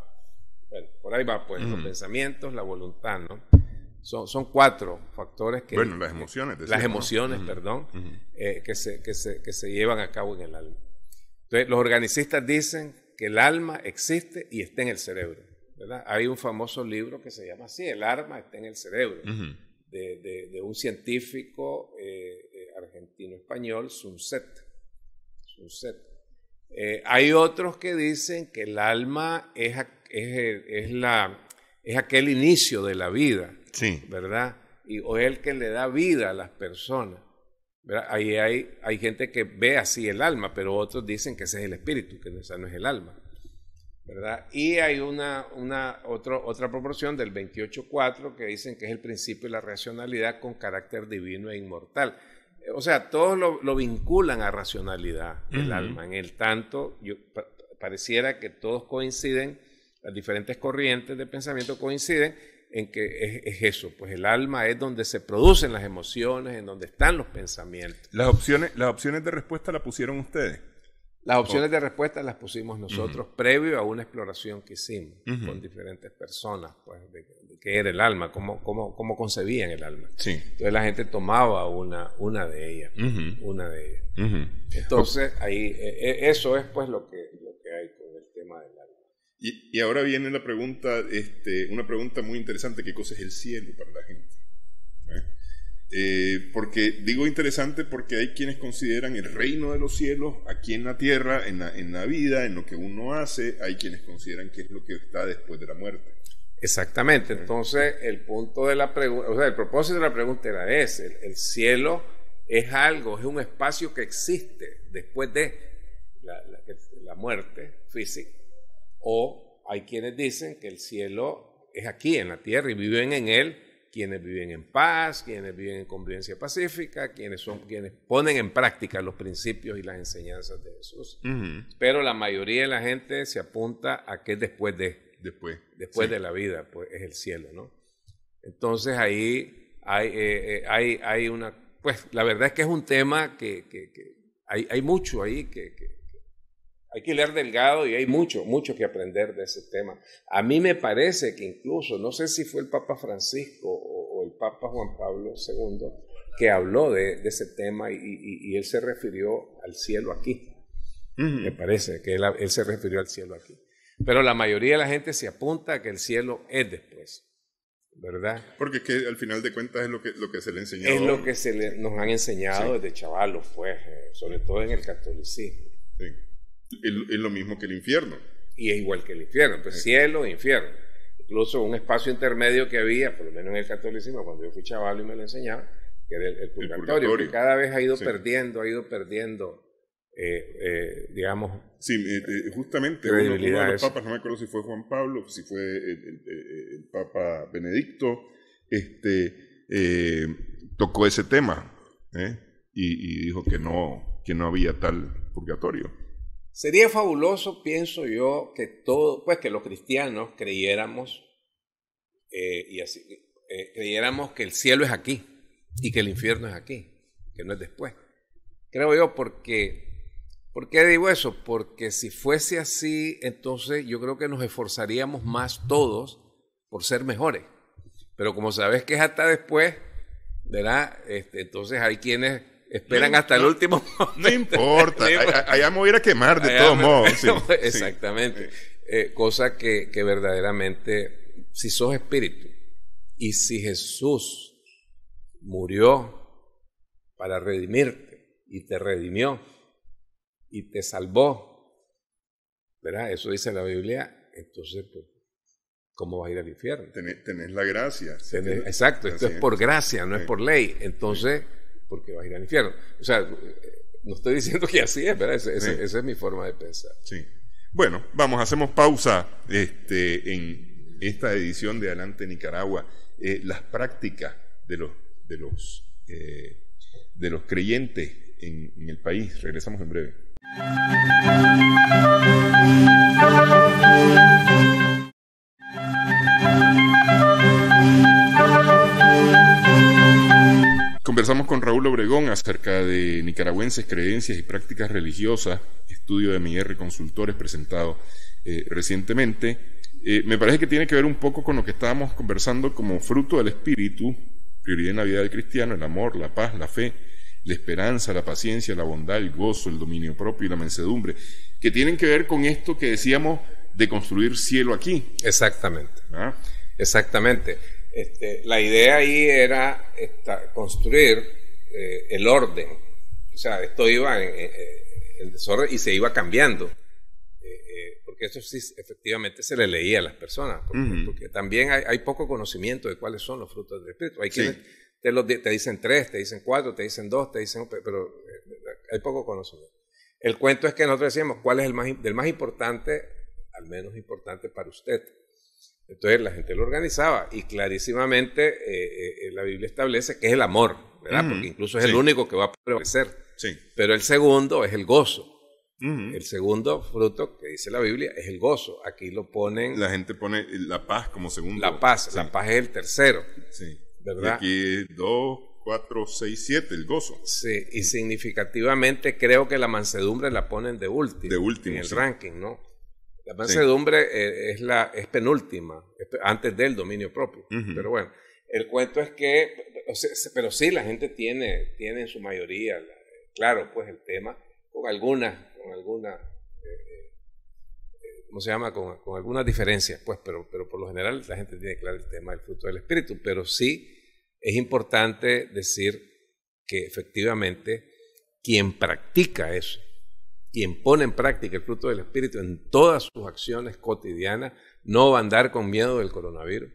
bueno, por ahí va, pues, mm. los pensamientos, la voluntad, ¿no? Son, son cuatro factores que... Bueno, las emociones. Decimos, las emociones, ¿no? Perdón, uh-huh. eh, que, se, que, se, que se llevan a cabo en el alma. Entonces, los organicistas dicen que el alma existe y está en el cerebro, ¿verdad? Hay un famoso libro que se llama así, El alma está en el cerebro, uh-huh. de, de, de un científico eh, eh, argentino-español, Sunset. Sunset. Eh, hay otros que dicen que el alma es, es, es, la, es aquel inicio de la vida, sí. ¿Verdad? Y, o es el que le da vida a las personas. ¿Verdad? Ahí hay, hay gente que ve así el alma, pero otros dicen que ese es el espíritu, que esa no es el alma. ¿Verdad? Y hay una, una otro, otra proporción del veintiocho cuatro que dicen que es el principio de la racionalidad con carácter divino e inmortal. O sea, todos lo, lo vinculan a racionalidad, el uh-huh. alma. En el tanto, yo, pa- pareciera que todos coinciden, las diferentes corrientes de pensamiento coinciden, en que es, es eso, pues el alma es donde se producen las emociones, en donde están los pensamientos. Las opciones, las opciones de respuesta las pusieron ustedes. Las opciones de respuesta las pusimos nosotros, uh-huh, previo a una exploración que hicimos, uh-huh, con diferentes personas, pues, de, de qué era el alma, cómo, cómo, cómo concebían el alma. Sí. Entonces la gente tomaba una, una de ellas, uh-huh, una de ellas. Uh-huh. Entonces, ahí, eh, eso es pues lo que, lo que hay con el tema del alma. Y, y ahora viene la pregunta, este, una pregunta muy interesante: ¿qué cosa es el cielo para la gente? ¿Eh? Eh, porque digo interesante porque hay quienes consideran el reino de los cielos aquí en la tierra, en la, en la vida, en lo que uno hace. Hay quienes consideran que es lo que está después de la muerte. Exactamente. Entonces el punto de la pregunta, o sea, el propósito de la pregunta era ese: el, el cielo es algo, es un espacio que existe después de la, la, la muerte física, o hay quienes dicen que el cielo es aquí en la tierra y viven en él quienes viven en paz, quienes viven en convivencia pacífica, quienes son quienes ponen en práctica los principios y las enseñanzas de Jesús. Uh-huh. Pero la mayoría de la gente se apunta a que después de después, después sí. de la vida, pues es el cielo, ¿no? Entonces ahí hay, eh, eh, hay, hay una, pues la verdad es que es un tema que, que, que hay, hay mucho ahí que, que, que hay que leer delgado y hay mucho, mucho que aprender de ese tema. A mí me parece que incluso, no sé si fue el Papa Francisco o, o el Papa Juan Pablo segundo que habló de, de ese tema y, y, y él se refirió al cielo aquí. Uh-huh. Me parece que él, él se refirió al cielo aquí. Pero la mayoría de la gente se apunta a que el cielo es después, ¿verdad? Porque es que al final de cuentas es lo que, lo que se le enseñó. Es lo que se le, nos han enseñado, sí, desde chavalos, pues, eh, sobre todo en el catolicismo. Sí. Es lo mismo que el infierno. Y es igual que el infierno, pues, sí, cielo e infierno. Incluso un espacio intermedio que había, por lo menos en el catolicismo, cuando yo fui chaval y me lo enseñaba, que era el, el, purgatorio, el purgatorio, que cada vez ha ido, sí, perdiendo, ha ido perdiendo, eh, eh, digamos... Sí, eh, justamente uno, uno de los papas, no me acuerdo si fue Juan Pablo, si fue el, el, el Papa Benedicto, este, eh, tocó ese tema, ¿eh? y, y dijo que no, que no había tal purgatorio. Sería fabuloso, pienso yo, que todo, pues que los cristianos creyéramos, eh, y así, eh, creyéramos que el cielo es aquí y que el infierno es aquí, que no es después. Creo yo, porque, ¿por qué digo eso? Porque si fuese así, entonces yo creo que nos esforzaríamos más todos por ser mejores. Pero como sabes que es hasta después, ¿verdad? Este, entonces hay quienes esperan no, hasta el último momento. No importa, allá me voy a ir a quemar de todos modos. Sí, exactamente. Sí. Eh, cosa que, que verdaderamente, si sos espíritu y si Jesús murió para redimirte y te redimió y te salvó, ¿verdad? Eso dice la Biblia, entonces, pues, ¿cómo vas a ir al infierno? Tenés, tenés la gracia. Si tenés, tenés, exacto, esto es por gracia, no, sí, es por ley. Entonces... Sí. Porque vas a ir al infierno. O sea, no estoy diciendo que así es, ¿verdad? Ese, sí. ese, esa es mi forma de pensar. Sí. Bueno, vamos, hacemos pausa este, en esta edición de Adelante Nicaragua. Eh, las prácticas de los, de los, eh, de los creyentes en, en el país. Regresamos en breve. Conversamos con Raúl Obregón acerca de Nicaragüenses, Creencias y Prácticas Religiosas, estudio de M y R Consultores presentado eh, recientemente. Eh, me parece que tiene que ver un poco con lo que estábamos conversando como fruto del espíritu, prioridad en la vida del cristiano, el amor, la paz, la fe, la esperanza, la paciencia, la bondad, el gozo, el dominio propio y la mansedumbre, que tienen que ver con esto que decíamos de construir cielo aquí. Exactamente. ¿Ah? Exactamente. Este, la idea ahí era esta, construir eh, el orden, o sea, esto iba en, en, en desorden y se iba cambiando, eh, eh, porque eso sí efectivamente se le leía a las personas, porque, uh-huh, porque también hay, hay poco conocimiento de cuáles son los frutos del Espíritu. Hay, sí, quienes te, los, te dicen tres, te dicen cuatro, te dicen dos, te dicen, pero eh, hay poco conocimiento. El cuento es que nosotros decíamos cuál es el más, del más importante, al menos importante para usted. Entonces la gente lo organizaba y clarísimamente eh, eh, la Biblia establece que es el amor, ¿verdad? Uh-huh. Porque incluso es, sí, el único que va a prevalecer. Sí. Pero el segundo es el gozo. Uh-huh. El segundo fruto que dice la Biblia es el gozo. Aquí lo ponen... La gente pone la paz como segundo. La paz, sí, la paz es el tercero. Sí. ¿Verdad? Y aquí dos, cuatro, seis, siete, el gozo. Sí, y significativamente creo que la mansedumbre la ponen de último, de último en el sí. ranking, ¿no? La mansedumbre sí. es, es, la, es penúltima, antes del dominio propio. Uh-huh. Pero bueno, el cuento es que, pero sí, la gente tiene, tiene en su mayoría, claro, pues el tema, con algunas, con algunas, ¿cómo se llama? Con, con algunas diferencias, pues, pero, pero por lo general la gente tiene claro el tema del fruto del Espíritu, pero sí. Es importante decir que efectivamente quien practica eso, quien pone en práctica el fruto del Espíritu en todas sus acciones cotidianas, no va a andar con miedo del coronavirus,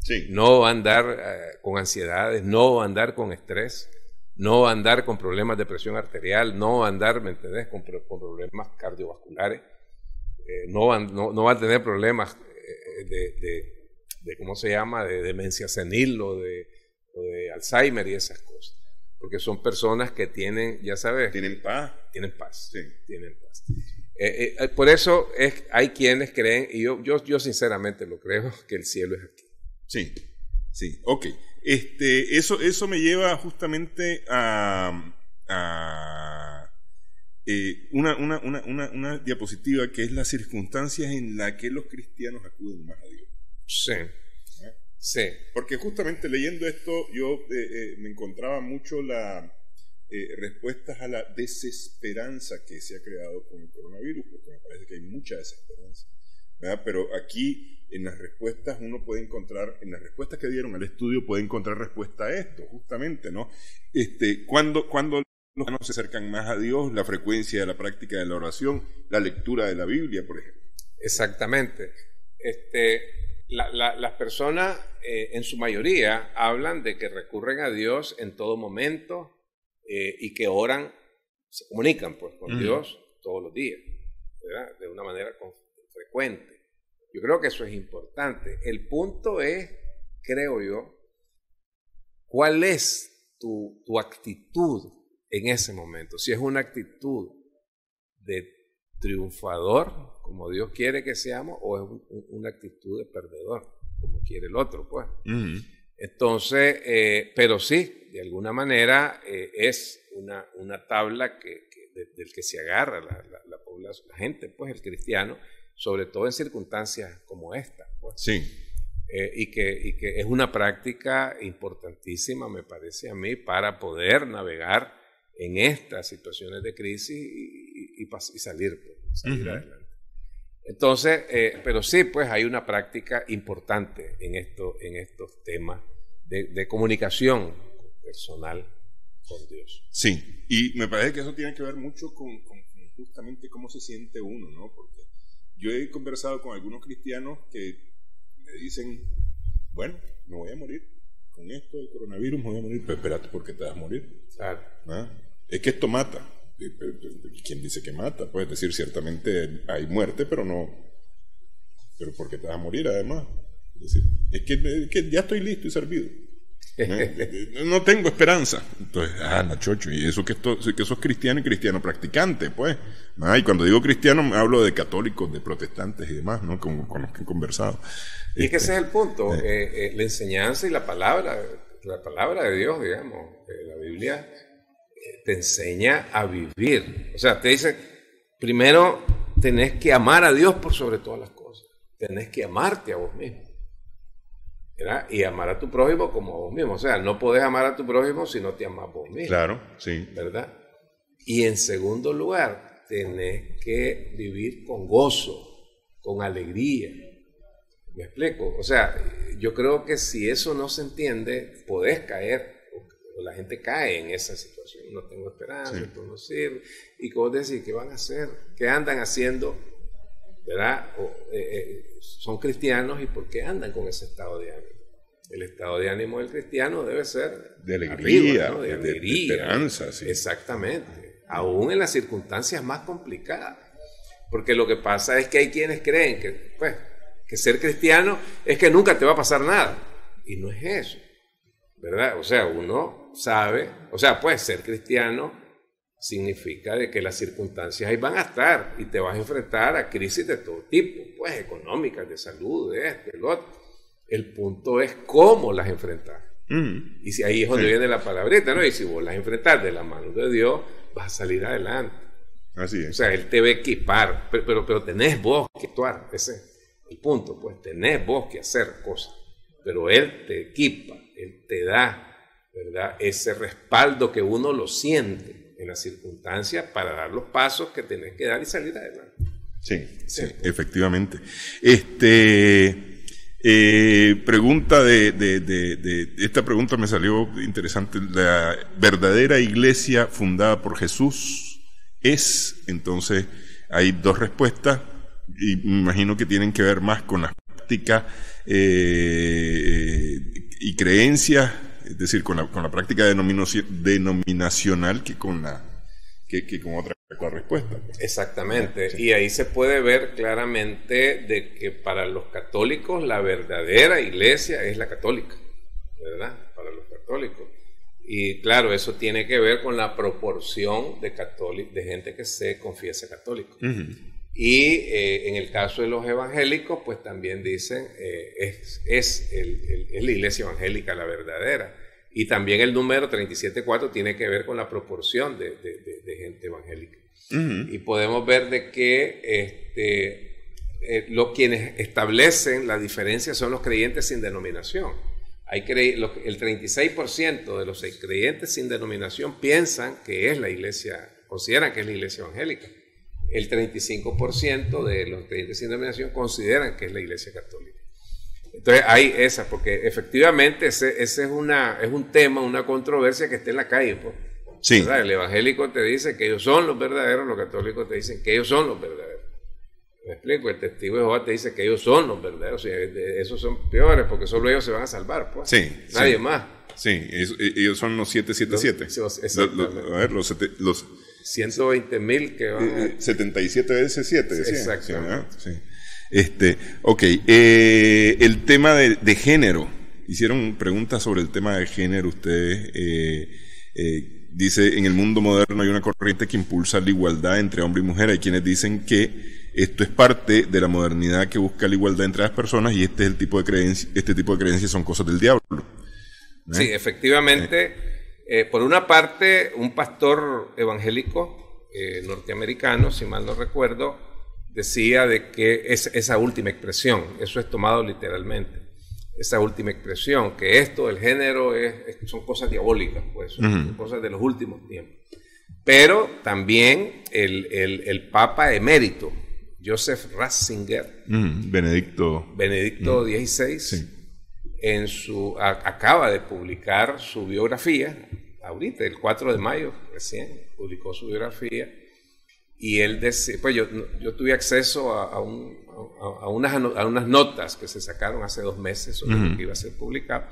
sí. no va a andar eh, con ansiedades, no va a andar con estrés, no va a andar con problemas de presión arterial, no va a andar, ¿me entendés?, con, con problemas cardiovasculares, eh, no, va, no, no va a tener problemas eh, de, de, de, ¿cómo se llama?, de demencia senil o de... o de Alzheimer y esas cosas, porque son personas que tienen, ya sabes, tienen paz, tienen paz, sí. tienen paz. Eh, eh, por eso es, hay quienes creen, y yo, yo, yo sinceramente lo creo, que el cielo es aquí. Sí, sí, ok. Este, eso, eso me lleva justamente a, a eh, una, una, una, una, una diapositiva que es las circunstancias en las que los cristianos acuden más a Dios. Sí. Sí. Porque justamente leyendo esto yo eh, eh, me encontraba mucho las eh, respuestas a la desesperanza que se ha creado con el coronavirus, porque me parece que hay mucha desesperanza, ¿verdad? Pero aquí en las respuestas uno puede encontrar, en las respuestas que dieron al estudio puede encontrar respuesta a esto, justamente, ¿no? Este, cuando, cuando los hermanos se acercan más a Dios, la frecuencia de la práctica de la oración, la lectura de la Biblia, por ejemplo. Exactamente. Este... La, la, las personas eh, en su mayoría hablan de que recurren a Dios en todo momento eh, y que oran, se comunican pues con uh-huh. Dios todos los días, ¿verdad? De una manera con, frecuente. Yo creo que eso es importante. El punto es, creo yo, cuál es tu, tu actitud en ese momento. Si es una actitud de triunfador, como Dios quiere que seamos, o es un, un, una actitud de perdedor, como quiere el otro, pues. Uh-huh. Entonces, eh, pero sí, de alguna manera eh, es una, una tabla que, que, de, del que se agarra la, la, la, la, la gente, pues, el cristiano, sobre todo en circunstancias como esta, pues. Sí. Eh, y, que, y que es una práctica importantísima, me parece a mí, para poder navegar en estas situaciones de crisis y, y, y salir, pues, salir uh-huh. adelante. Entonces, eh, pero sí, pues hay una práctica importante en, esto, en estos temas de, de comunicación personal con Dios. Sí, y me parece que eso tiene que ver mucho con, con justamente cómo se siente uno, ¿no? Porque yo he conversado con algunos cristianos que me dicen, bueno, me voy a morir. Con esto del coronavirus me voy a morir. Pero espérate, ¿por qué te vas a morir? Claro. ¿Ah? Es que esto mata. ¿Quién dice que mata? Pues, es decir, ciertamente hay muerte, pero no. Pero ¿por qué te vas a morir además? Es decir, es que, es que ya estoy listo y servido. No, no tengo esperanza. Entonces, ah, Nachocho, y eso que, esto, que sos cristiano y cristiano practicante, pues. Ah, y cuando digo cristiano, hablo de católicos, de protestantes y demás, ¿no? Con, con los que he conversado. Y es que ese es el punto: eh, eh, eh, la enseñanza y la palabra, la palabra de Dios, digamos, eh, la Biblia. Te enseña a vivir. O sea, te dice, primero tenés que amar a Dios por sobre todas las cosas. Tenés que amarte a vos mismo, ¿verdad? Y amar a tu prójimo como a vos mismo. O sea, no podés amar a tu prójimo si no te amas vos mismo. Claro, sí. ¿Verdad? Y en segundo lugar, tenés que vivir con gozo, con alegría. ¿Me explico? O sea, yo creo que si eso no se entiende, podés caer. La gente cae en esa situación, no tengo esperanza, sí. no sirve, y cómo decir, ¿qué van a hacer? ¿Qué andan haciendo? ¿Verdad? O, eh, eh, son cristianos y ¿por qué andan con ese estado de ánimo? El estado de ánimo del cristiano debe ser de alegría, arriba, ¿no? de, alegría de, de esperanza, sí. Exactamente, aún en las circunstancias más complicadas, porque lo que pasa es que hay quienes creen que, pues, que ser cristiano es que nunca te va a pasar nada, y no es eso, ¿verdad? O sea, uno sabe, o sea, pues ser cristiano significa de que las circunstancias ahí van a estar y te vas a enfrentar a crisis de todo tipo, pues económicas, de salud, de esto, de lo otro. El punto es cómo las enfrentar. Mm. Y si ahí es donde sí. viene la palabreta, ¿no? Y si vos las enfrentás de la mano de Dios, vas a salir adelante. Así es. O sea, Él te ve equipar, pero, pero, pero tenés vos que actuar, ese es el punto, pues tenés vos que hacer cosas, pero Él te equipa, Él te da, ¿verdad? Ese respaldo que uno lo siente en las circunstancias para dar los pasos que tenés que dar y salir adelante. Sí, sí, sí, efectivamente. Este... Eh, pregunta de, de, de, de esta pregunta me salió interesante. La verdadera iglesia fundada por Jesús es, entonces hay dos respuestas y me imagino que tienen que ver más con las prácticas eh, y creencias, es decir, con la, con la práctica denominacional que con la que, que con otra la respuesta. Exactamente, sí. Y ahí se puede ver claramente de que para los católicos la verdadera iglesia es la católica, ¿verdad? Para los católicos. Y claro, eso tiene que ver con la proporción de católicos, de gente que se confiesa católico. Uh-huh. Y eh, en el caso de los evangélicos, pues también dicen eh, es, es, el, el, es la iglesia evangélica la verdadera. Y también el número treinta y siete punto cuatro tiene que ver con la proporción de, de, de, de gente evangélica. Uh-huh. Y podemos ver de que este, eh, lo, quienes establecen la diferencia son los creyentes sin denominación. Hay cre- los, el treinta y seis por ciento de los creyentes sin denominación piensan que es la iglesia, consideran que es la iglesia evangélica. El treinta y cinco por ciento de los creyentes sin denominación consideran que es la iglesia católica. Entonces hay esas, porque efectivamente ese, ese es, una, es un tema, una controversia que está en la calle, pues. Sí. El evangélico te dice que ellos son los verdaderos, los católicos te dicen que ellos son los verdaderos. ¿Me explico? El testigo de Jehová te dice que ellos son los verdaderos, y esos son peores porque solo ellos se van a salvar, pues. Sí, nadie sí. más. Sí, ellos, ellos son los siete siete siete. Los, a ver, los, sete, los ciento veinte mil que van a... setenta y siete S siete. Sí, exactamente. Sí. Este, ok, eh, el tema de, de género. Hicieron preguntas sobre el tema de género ustedes. Eh, eh, dice, en el mundo moderno hay una corriente que impulsa la igualdad entre hombre y mujer. Hay quienes dicen que esto es parte de la modernidad que busca la igualdad entre las personas y este es el tipo de creencia, este tipo de creencias son cosas del diablo. ¿Eh? Sí, efectivamente. Eh. Eh, por una parte, un pastor evangélico eh, norteamericano, si mal no recuerdo, decía de que es esa última expresión, eso es tomado literalmente, esa última expresión, que esto, el género, es, es, son cosas diabólicas, pues, son uh-huh. cosas de los últimos tiempos. Pero también el, el, el Papa Emérito, Joseph Ratzinger, uh-huh. Benedicto, Benedicto dieciséis, uh-huh. sí. en su, a, acaba de publicar su biografía, ahorita, el cuatro de mayo, recién publicó su biografía. Y él decía, pues yo, yo tuve acceso a, a, un, a, a, unas, a unas notas que se sacaron hace dos meses sobre uh-huh. lo que iba a ser publicado,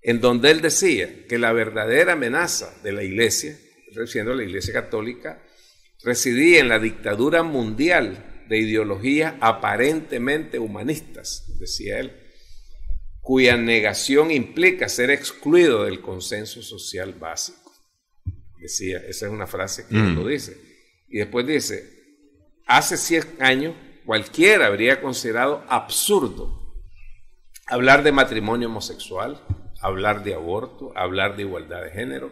en donde él decía que la verdadera amenaza de la iglesia, siendo la iglesia católica, residía en la dictadura mundial de ideologías aparentemente humanistas, decía él, cuya negación implica ser excluido del consenso social básico. Decía, esa es una frase que uh-huh. él lo dice. Y después dice, hace cien años cualquiera habría considerado absurdo hablar de matrimonio homosexual, hablar de aborto, hablar de igualdad de género,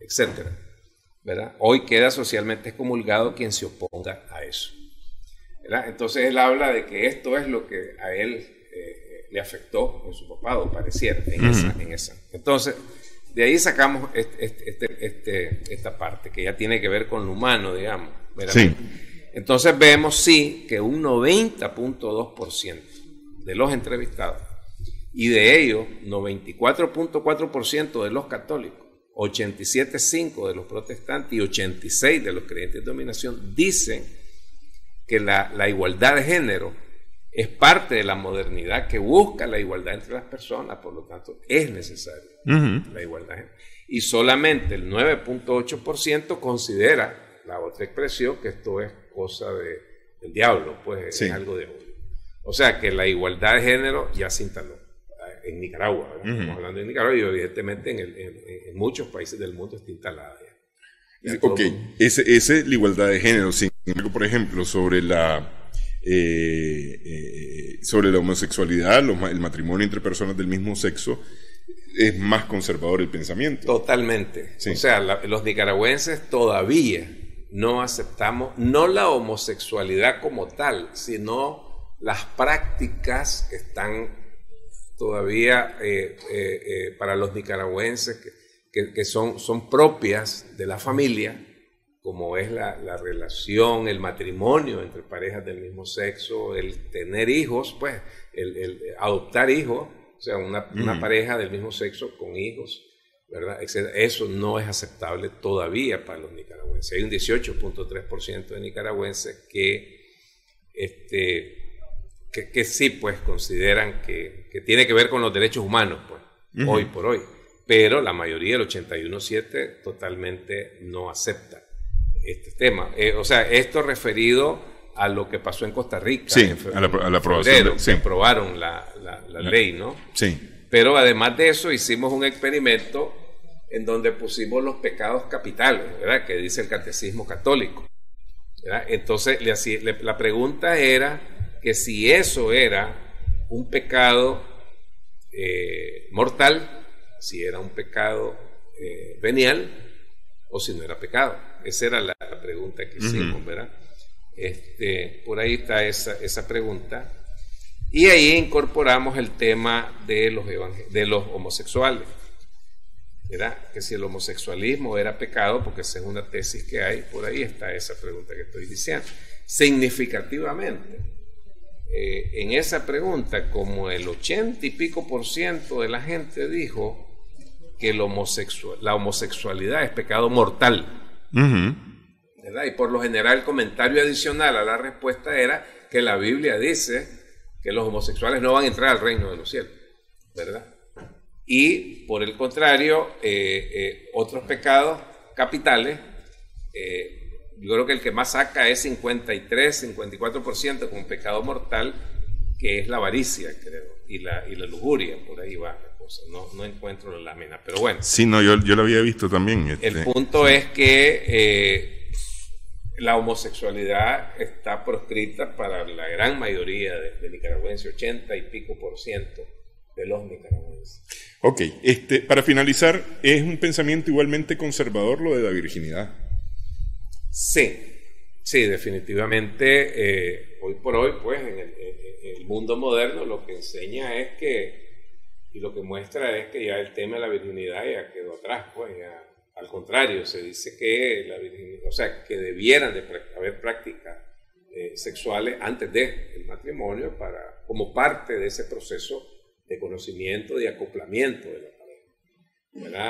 etcétera, ¿verdad? Hoy queda socialmente excomulgado quien se oponga a eso, ¿verdad? Entonces él habla de que esto es lo que a él eh, le afectó en su papá, o pareciera, en mm. esa, en esa. Entonces... de ahí sacamos este, este, este, esta parte, que ya tiene que ver con lo humano, digamos. Sí. Entonces vemos, sí, que un noventa punto dos por ciento de los entrevistados, y de ellos, noventa y cuatro punto cuatro por ciento de los católicos, ochenta y siete punto cinco por ciento de los protestantes y ochenta y seis por ciento de los creyentes de dominación, dicen que la, la igualdad de género es parte de la modernidad que busca la igualdad entre las personas, por lo tanto es necesaria uh-huh. la igualdad. Y solamente el nueve punto ocho por ciento considera la otra expresión, que esto es cosa de, del diablo, pues sí. es algo de odio. O sea que la igualdad de género ya se instaló en Nicaragua, uh-huh. estamos hablando de Nicaragua, y evidentemente en, el, en, en muchos países del mundo está instalada ya. ya ok, esa es la igualdad de género. Sin embargo, por ejemplo, sobre la... Eh, eh, sobre la homosexualidad, los, el matrimonio entre personas del mismo sexo, es más conservador el pensamiento. Totalmente. Sí. O sea, la, los nicaragüenses todavía no aceptamos, no la homosexualidad como tal, sino las prácticas que están todavía eh, eh, eh, para los nicaragüenses que, que, que son, son propias de la familia, como es la, la relación, el matrimonio entre parejas del mismo sexo, el tener hijos, pues, el, el adoptar hijos, o sea, una, mm. una pareja del mismo sexo con hijos, ¿verdad? Eso no es aceptable todavía para los nicaragüenses. Hay un dieciocho punto tres por ciento de nicaragüenses que, este, que, que sí, pues, consideran que, que tiene que ver con los derechos humanos, pues, mm. hoy por hoy. Pero la mayoría, el ochenta y uno punto siete por ciento, totalmente no acepta este tema. Eh, o sea, esto referido a lo que pasó en Costa Rica. Sí, en febrero, a, la, a la aprobación. Febrero, de, sí. Que aprobaron la, la, la, la ley, ¿no? Sí. Pero además de eso, hicimos un experimento en donde pusimos los pecados capitales, ¿verdad? Que dice el catecismo católico, ¿verdad? Entonces, le hacía, le, la pregunta era que si eso era un pecado eh, mortal, si era un pecado eh, venial, o si no era pecado. Esa era la pregunta que hicimos, uh-huh. ¿verdad? Este, por ahí está esa, esa pregunta. Y ahí incorporamos el tema de los, evangel- de los homosexuales, ¿verdad? Que si el homosexualismo era pecado, porque esa es una tesis que hay, por ahí está esa pregunta que estoy diciendo. Significativamente, eh, en esa pregunta, como el ochenta y pico por ciento de la gente dijo que el homosexual, la homosexualidad es pecado mortal, uh-huh. ¿verdad? Y por lo general el comentario adicional a la respuesta era que la Biblia dice que los homosexuales no van a entrar al reino de los cielos, ¿verdad? Y por el contrario, eh, eh, otros pecados capitales, eh, yo creo que el que más saca es cincuenta y tres, cincuenta y cuatro por ciento con pecado mortal, que es la avaricia, creo, y la, y la lujuria, por ahí va. No, no encuentro la lámina, pero bueno. Sí, no, yo, yo lo había visto también. Este, el punto sí. es que eh, la homosexualidad está proscrita para la gran mayoría de, de nicaragüenses, ochenta y pico por ciento de los nicaragüenses. Ok, este, para finalizar, ¿es un pensamiento igualmente conservador lo de la virginidad? Sí, sí, definitivamente. Eh, hoy por hoy, pues, en el, en el mundo moderno lo que enseña es que, y lo que muestra es que ya el tema de la virginidad ya quedó atrás, pues ya, al contrario, se dice que la virginidad, o sea, que debieran de haber prácticas eh, sexuales antes del matrimonio para, como parte de ese proceso de conocimiento y acoplamiento de la pareja,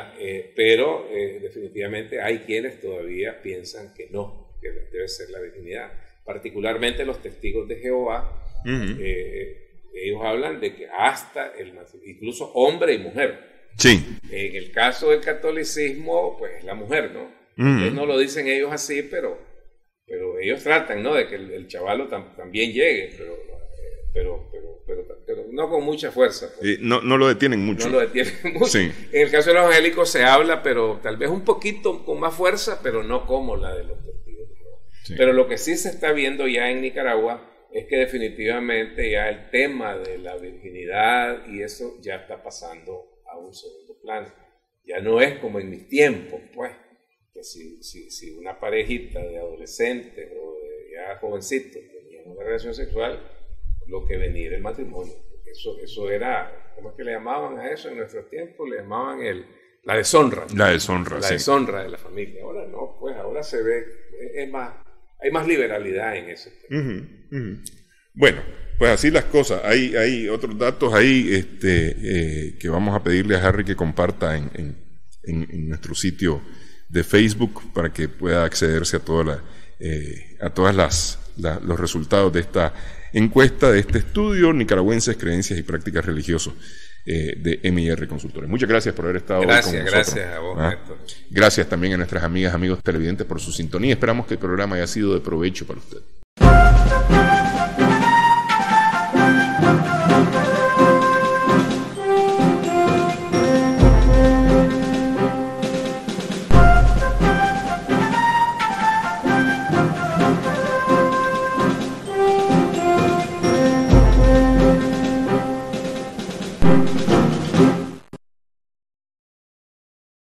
¿verdad? Eh, pero eh, definitivamente hay quienes todavía piensan que no, que debe ser la virginidad, particularmente los testigos de Jehová. Uh-huh. eh, Ellos hablan de que hasta el matrimonio, incluso hombre y mujer. Sí. En el caso del catolicismo, pues la mujer, ¿no? Mm. Ellos no lo dicen ellos así, pero, pero ellos tratan, ¿no? De que el, el chavalo tam, también llegue, pero, pero, pero, pero, pero no con mucha fuerza. Pues. No, no lo detienen mucho. No lo detienen mucho. Sí. En el caso de los evangélicos se habla, pero tal vez un poquito con más fuerza, pero no como la de los testigos. Sí. Pero lo que sí se está viendo ya en Nicaragua es que definitivamente ya el tema de la virginidad y eso ya está pasando a un segundo plano. Ya no es como en mis tiempos, pues, que si, si, si una parejita de adolescentes o de ya jovencitos tenía una relación sexual, lo que venía era el matrimonio. Eso, eso era, ¿cómo es que le llamaban a eso en nuestros tiempos? Le llamaban el, la deshonra. La deshonra, La sí. deshonra de la familia. Ahora no, pues ahora se ve, es más... Hay más liberalidad en eso. Uh-huh, uh-huh. Bueno, pues así las cosas. Hay, hay otros datos ahí este, eh, que vamos a pedirle a Harry que comparta en, en, en, en nuestro sitio de Facebook para que pueda accederse a todas la, eh, a todas las, la, los resultados de esta encuesta, de este estudio, Nicaragüenses, Creencias y Prácticas Religiosas, eh, de M y R Consultores. Muchas gracias por haber estado gracias, hoy con nosotros. Gracias, gracias a vos, Héctor. Gracias también a nuestras amigas, amigos televidentes por su sintonía. Esperamos que el programa haya sido de provecho para usted.